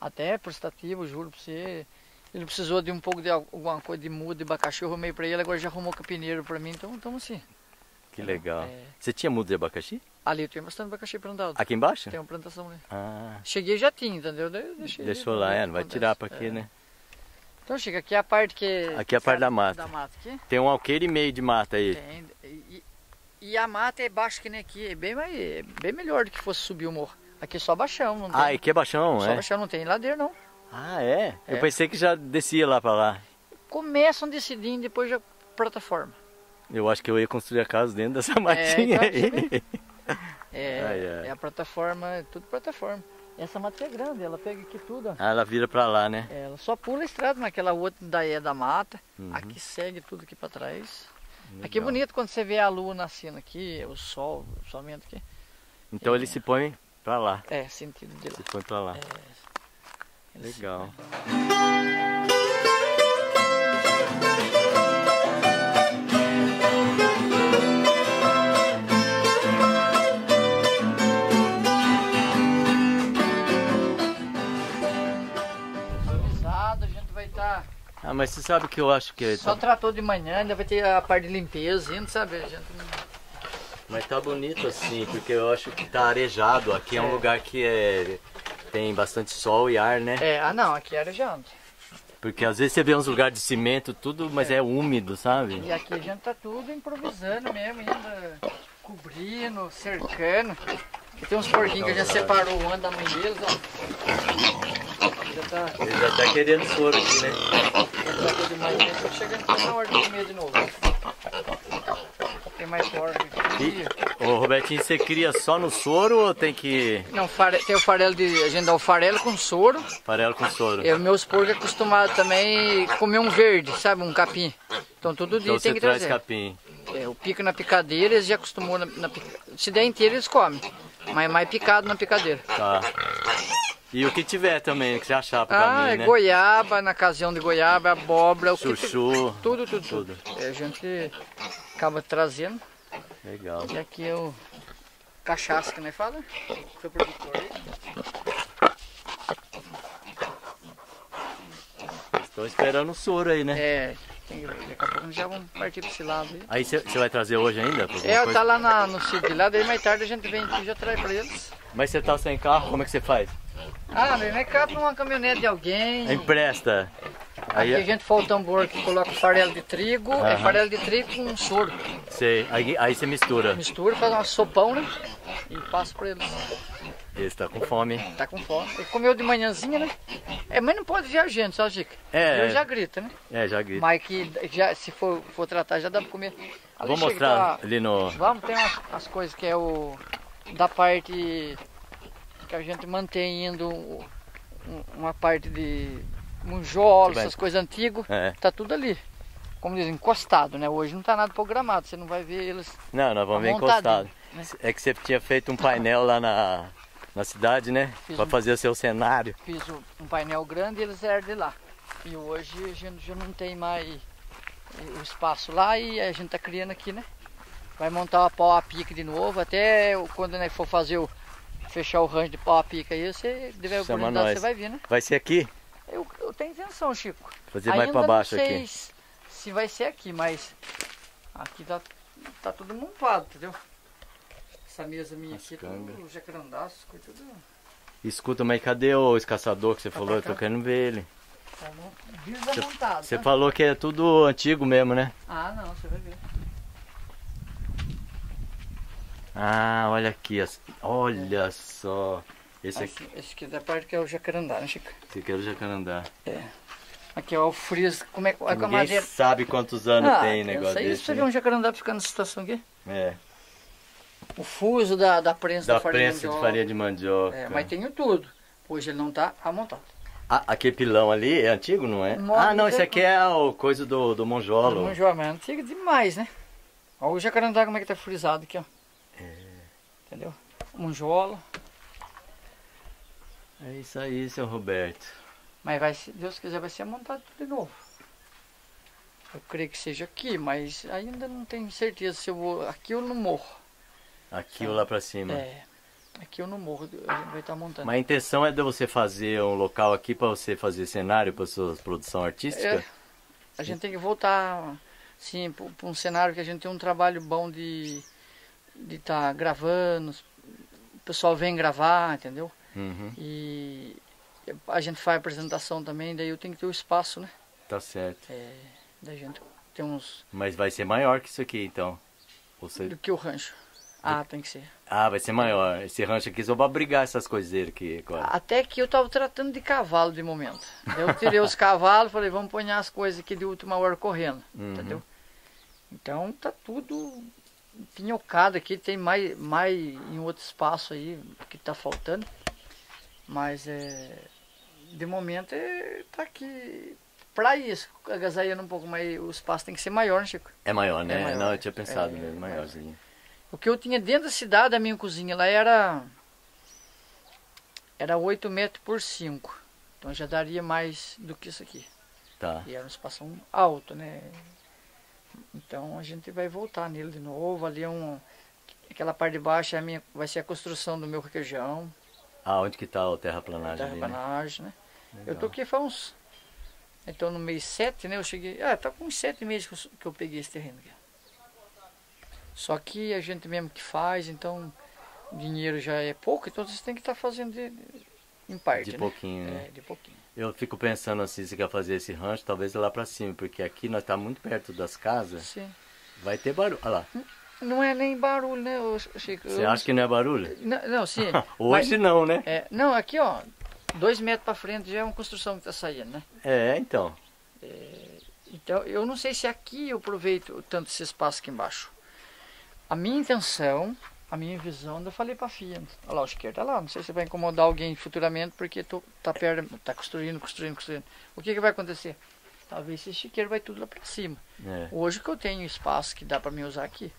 Até prestativo, juro pra você. Ele precisou de um pouco de alguma coisa de muda, de abacaxi, eu arrumei pra ele, agora já arrumou capineiro pra mim, então estamos assim. Que legal. É... você tinha muda de abacaxi? Ali eu tenho bastante abacaxi plantado. Aqui embaixo? Tem uma plantação ali. Ah. Cheguei já tinha, entendeu? Eu deixei. Deixou ali, lá, é, não vai tirar pra aqui, é. né? Então, Chico, aqui é a parte que... aqui é a parte da mata. Da mata aqui. Tem um alqueiro e meio de mata aí. Tem. E, e a mata é baixa que nem aqui. É bem, mais, é bem melhor do que fosse subir o morro. Aqui é só baixão. Não tem. Ah, aqui é baixão, só é? Só baixão, não tem ladeira, não. Ah, é? é? Eu pensei que já descia lá pra lá. Começam descidinho, depois já plataforma. Eu acho que eu ia construir a casa dentro dessa matinha é, então, aí. É, é a plataforma, é tudo plataforma. Essa mata é grande, ela pega aqui tudo. Ah, ela vira para lá, né? Ela só pula a estrada naquela outra daí é da mata. Uhum. Aqui segue tudo aqui para trás. Legal. Aqui é bonito quando você vê a lua nascendo aqui, o sol, somente aqui. Então é, ele se põe para lá. É, sentido de lá. Se põe para lá. É, legal. Ah, mas você sabe o que eu acho que é? Só tá... tratou de manhã, ainda vai ter a parte de limpeza, ainda sabe, gente. Mas tá bonito assim, porque eu acho que tá arejado. Aqui é, é um lugar que é... tem bastante sol e ar, né? É, ah não, aqui é arejado. Porque às vezes você vê uns lugares de cimento, tudo, mas é, é úmido, sabe? E aqui a gente tá tudo improvisando mesmo, ainda cobrindo, cercando. Aqui tem uns porquinhos que já separou o ano da mãe deles, ó. Já tá... Ele já tá querendo soro aqui, né? Tá chegando pra essa hora de comer de novo. Tem mais soro aqui. E, ô Robertinho, você cria só no soro ou tem que... Não, fare... tem o farelo de... A gente dá o farelo com soro. Farelo com soro. E meus porcos acostumados também comer um verde, sabe? Um capim. Então todo dia então tem que trazer. Então você traz capim. É, o pico na picadeira, eles já acostumam na, na picadeira. Se der inteiro eles comem. Mas é mais picado na picadeira. Tá. E o que tiver também, que você achar pra ah, mim, é né? Goiaba, na ocasião de goiaba, abóbora, o chuchu, que... tudo, tudo, tudo. tudo. É, a gente acaba trazendo. Legal. E aqui é o cachaça que nós fala. Foi produtor aí. Estão esperando o soro aí, né? É, tem... daqui a pouco já vamos partir pra esse lado aí. Aí você vai trazer hoje ainda? É, coisa? Tá lá na, no sítio de lá, daí mais tarde a gente vem aqui e já traz pra eles. Mas você tá sem carro, como é que você faz? Ah, meu, mas cabe uma caminhonete de alguém. Empresta. Aí aqui a gente faz o tambor que coloca farelo de trigo, uhum. É farelo de trigo com um soro. Sei, aí, aí você mistura. Mistura, faz um sopão, né? E passa pra eles. Eles tá com fome. Tá com fome. Ele comeu de manhãzinha, né? É, mas não pode ver a gente, só Chico. É. Ele já grita, né? É, já grita. Mas que já, se for, for tratar, já dá pra comer. Ali vou mostrar tá... ali no... Vamos, tem umas, as coisas que é o... da parte... que a gente mantém indo uma parte de monjolos, essas coisas antigas, é. Tá tudo ali, como dizem, encostado, né? Hoje não tá nada programado, você não vai ver eles. Não, nós vamos ver encostado. Né? É que você tinha feito um painel lá na, na cidade, né? Para um, fazer o seu cenário. Fiz um painel grande e eles eram de lá. E hoje a gente já não tem mais o espaço lá e a gente tá criando aqui, né? Vai montar a pau a pique de novo, até quando né, for fazer o fechar o rancho de pau a pica aí, você deve oportunidade, você vai vir, né? Vai ser aqui? Eu, eu tenho intenção, Chico. Fazer mais para baixo aqui. Ainda não sei se vai ser aqui, mas aqui tá, tá tudo montado, entendeu? Essa mesa minha aqui, tudo jacarandá, tudo. Escuta, mas cadê o escaçador que você falou? Eu tô querendo ver ele. Tá desmontado. Você falou que é tudo antigo mesmo, né? Ah, não, você vai ver. Ah, olha aqui, olha só. Esse aqui, esse aqui da parte que é o jacarandá, né, Chico? Esse aqui é o jacarandá. É. Aqui, ó, o friso, como é que a madeira... sabe quantos anos ah, tem o negócio desse. Isso, você né? Vê um jacarandá ficando nessa situação aqui? É. O fuso da, da prensa da, da farinha prensa de, de farinha de mandioca. É, mas tenho tudo. Hoje ele não tá amontado. Ah, aquele pilão ali é antigo, não é? Mora ah, não, esse aqui é o coisa do, do monjolo. Do monjolo, mas é antigo demais, né? Olha o jacarandá como é que tá frisado aqui, ó. Entendeu? Monjolo. É isso aí, seu Roberto. Mas vai, se Deus quiser, vai ser montado tudo de novo. Eu creio que seja aqui, mas ainda não tenho certeza se eu vou aqui ou no morro. Aqui então, ou lá pra cima? É. Aqui ou no morro, a gente vai estar montando. Mas a intenção é de você fazer um local aqui pra você fazer cenário pra sua produção artística? É, a gente tem que voltar, sim, pra um cenário que a gente tem um trabalho bom de... de estar tá gravando, o pessoal vem gravar, entendeu? Uhum. E a gente faz apresentação também, daí eu tenho que ter o espaço, né? Tá certo. É, daí a gente tem uns... Mas vai ser maior que isso aqui, então? Você... do que o rancho. Do... Ah, tem que ser. Ah, vai ser maior. Esse rancho aqui só vai brigar essas coiseiras aqui agora. Até que eu tava tratando de cavalo de momento. Eu tirei os cavalos, falei, vamos pôr as coisas aqui de última hora correndo, uhum. Entendeu? Então tá tudo... pinhocado aqui, tem mais, mais em outro espaço aí que tá faltando. Mas é, de momento está aqui para isso, agasalhando um pouco mais, o espaço tem que ser maior, né, Chico? É maior, né? É maior. Não, eu tinha pensado é, mesmo, maiorzinho. O que eu tinha dentro da cidade, a minha cozinha lá era, era oito metros por cinco. Então já daria mais do que isso aqui. Tá. E era um espaço alto, né? Então a gente vai voltar nele de novo. Ali é um, aquela parte de baixo é a minha, vai ser a construção do meu requeijão. Ah, onde que está a terraplanagem? A terraplanagem, né? né? Eu tô aqui faz uns... Então no mês sete, né? Eu cheguei... Ah, tá com uns sete meses que eu peguei esse terreno aqui. Só que a gente mesmo que faz, então o dinheiro já é pouco, então você tem que estar tá fazendo de, de, em parte, de pouquinho, né? né? É, de pouquinho. Eu fico pensando assim, se quer fazer esse rancho, talvez lá para cima, porque aqui nós tá muito perto das casas. Sim. Vai ter barulho. Olha lá. Não é nem barulho, né, Chico? Você acha que não é barulho? Não, não sim. Hoje mas, não, né? É, não, aqui, ó, dois metros para frente já é uma construção que está saindo, né? É, então. É, então, eu não sei se aqui eu aproveito tanto esse espaço aqui embaixo. A minha intenção, a minha visão, eu falei para a filha. Olha lá, o chiqueiro está lá. Não sei se vai incomodar alguém futuramente, porque está perto, está construindo, construindo, construindo. O que, que vai acontecer? Talvez esse chiqueiro vai tudo lá para cima. É. Hoje que eu tenho espaço que dá para me usar aqui.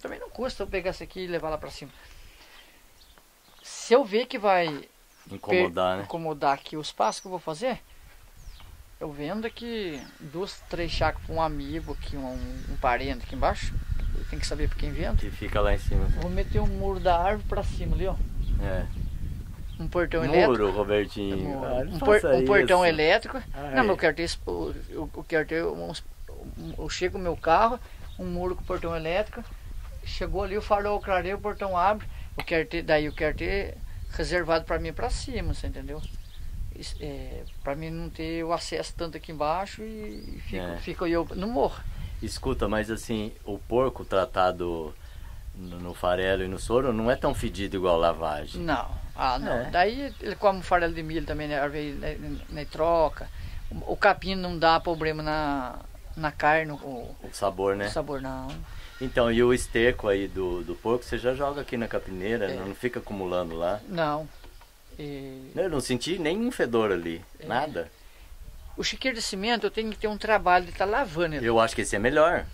Também não custa eu pegar isso aqui e levar lá para cima. Se eu ver que vai incomodar, né? incomodar aqui o espaço que eu vou fazer, eu vendo aqui duas, três chacas para um amigo, aqui, um, um parente aqui embaixo. Tem que saber para quem vendo. E fica lá em cima. Vou meter um muro da árvore para cima ali, ó. É. Um portão muro, elétrico. Muro, Robertinho. Ah, um, por, um portão elétrico. Ai. Não, mas eu quero ter, eu, eu quero ter uns, eu chego no meu carro, um muro com portão elétrico. Chegou ali, o farol clareia, o portão abre. Eu quero ter, daí eu quero ter reservado para mim para cima, você entendeu? É, para mim não ter o acesso tanto aqui embaixo e fico, é. fico eu no morro. Escuta, mas assim, o porco tratado no, no farelo e no soro não é tão fedido igual lavagem. Não, ah não. É. Daí ele come farelo de milho também, né? Na troca. O, o capim não dá problema na, na carne. O, o sabor, né? O sabor não. Então, e o esterco aí do, do porco, você já joga aqui na capineira, é. não fica acumulando lá? Não. E... Eu não senti nenhum fedor ali, é. nada. O chiqueiro de cimento, eu tenho que ter um trabalho de estar tá lavando ele. Eu acho que esse é melhor.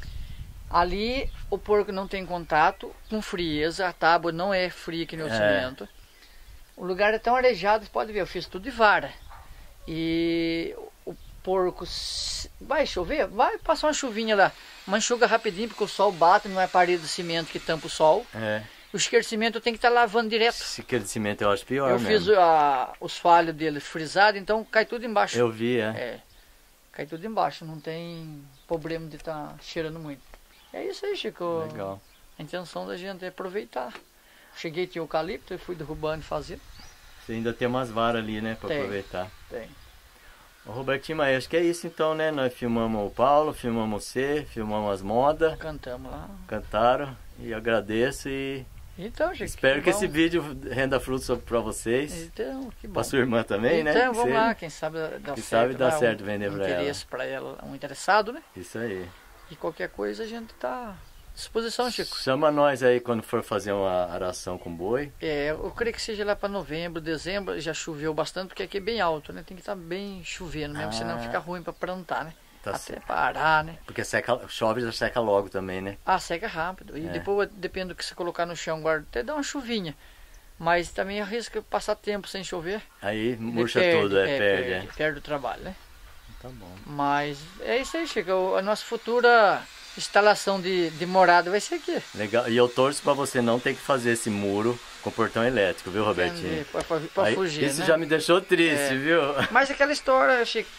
Ali, o porco não tem contato com frieza, a tábua não é fria que nem o é. cimento. O lugar é tão arejado, você pode ver, eu fiz tudo de vara. E... porco, vai chover? Vai passar uma chuvinha lá, uma enxuga rapidinho, porque o sol bate, não é parede de cimento que tampa o sol. É. O chiqueiro de cimento eu tenho que estar tá lavando direto. O chiqueiro de cimento eu acho pior eu mesmo. Eu fiz a, os falhos dele frisados, então cai tudo embaixo. Eu vi, é. é. Cai tudo embaixo, não tem problema de estar tá cheirando muito. É isso aí, Chico. Legal. A intenção da gente é aproveitar. Cheguei, tinha eucalipto, eu fui derrubando e fazendo. Você ainda tem umas varas ali, né, para aproveitar. Tem. Robertinho, mas acho que é isso então, né? Nós filmamos o Paulo, filmamos você, filmamos as modas. Cantamos lá. Cantaram e agradeço e... Então, gente, espero que, que esse vídeo renda frutos para vocês. Então, que bom. Para sua irmã também, então, né? Então, vamos lá, quem sabe dá certo. Quem sabe dá certo vender para ela. Um interesse para ela, um interessado, né? Isso aí. E qualquer coisa a gente tá... Exposição, Chico. Chama nós aí quando for fazer uma aração com boi. É, eu creio que seja lá para novembro, dezembro, já choveu bastante, porque aqui é bem alto, né? Tem que estar tá bem chovendo mesmo, ah, senão fica ruim para plantar, né? Tá Até seca. parar, né? Porque seca, chove já seca logo também, né? Ah, seca rápido. E é. depois, depende do que você colocar no chão, guarda até dá uma chuvinha. Mas também arrisca passar tempo sem chover. Aí murcha perde, tudo, é, é perde. Perde, é. perde o trabalho, né? Tá bom. Mas é isso aí, Chico. A nossa futura... instalação de, de morada vai ser aqui. Legal, e eu torço para você não ter que fazer esse muro com portão elétrico, viu, Robertinho? Para fugir, Isso né? já me deixou triste, é. viu? Mas aquela história, Chico,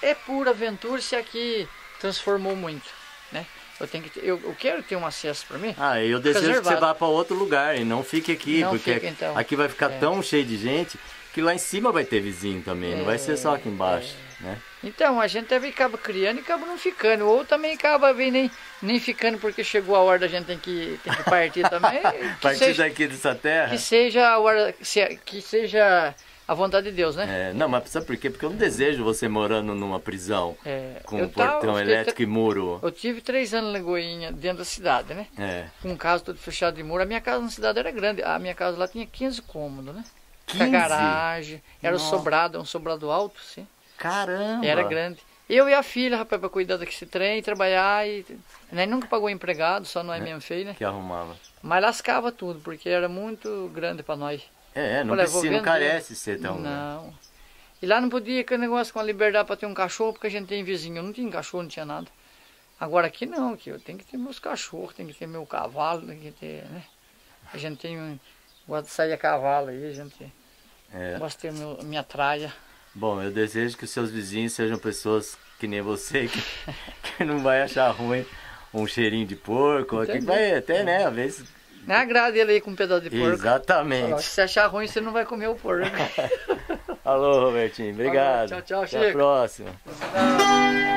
é pura aventura se aqui transformou muito, né? Eu, tenho que ter, eu, eu quero ter um acesso para mim. Ah, eu desejo reservado. que você vá para outro lugar e não fique aqui, não porque fica, então. aqui vai ficar é. tão cheio de gente que lá em cima vai ter vizinho também, é, não vai ser só aqui embaixo, é. né? Então, a gente também acaba criando e acaba não ficando, ou também acaba nem, nem ficando porque chegou a hora da gente tem que, tem que partir também. Que partir seja, daqui dessa terra? Que seja a hora, que seja a vontade de Deus, né? É, não, mas sabe por quê? Porque eu não desejo você morando numa prisão é, com um portão tava, elétrico e muro. Eu tive três anos na Lagoinha, dentro da cidade, né? É. Com casa tudo fechado de muro, a minha casa na cidade era grande, a minha casa lá tinha quinze cômodos, né? quinze? Com a garagem. Era Nossa. sobrado, um sobrado alto, sim. Caramba! Era grande. Eu e a filha, rapaz, para cuidar desse trem, trabalhar e... Né? Nunca pagou empregado, só não é, é mesmo feio, né? Que arrumava. Mas lascava tudo, porque era muito grande para nós. É, não, falei, precisa, não carece de ser tão... Não. Né? E lá não podia, que negócio com a liberdade para ter um cachorro, porque a gente tem vizinho. Eu não tinha cachorro, não tinha nada. Agora aqui não, aqui eu tenho que ter meus cachorros, tenho que ter meu cavalo, tem que ter, né? A gente tem um... Gosto de sair a cavalo aí, a gente... É. Gosto de ter meu, minha tralha. Bom, eu desejo que os seus vizinhos sejam pessoas que nem você, que, que não vai achar ruim um cheirinho de porco, que vai até, né, às vezes... Não agrada ele aí com um pedaço de porco. Exatamente. Fala, se você achar ruim, você não vai comer o porco. Alô, Robertinho, obrigado. Alô, tchau, tchau, Chico. Até a próxima.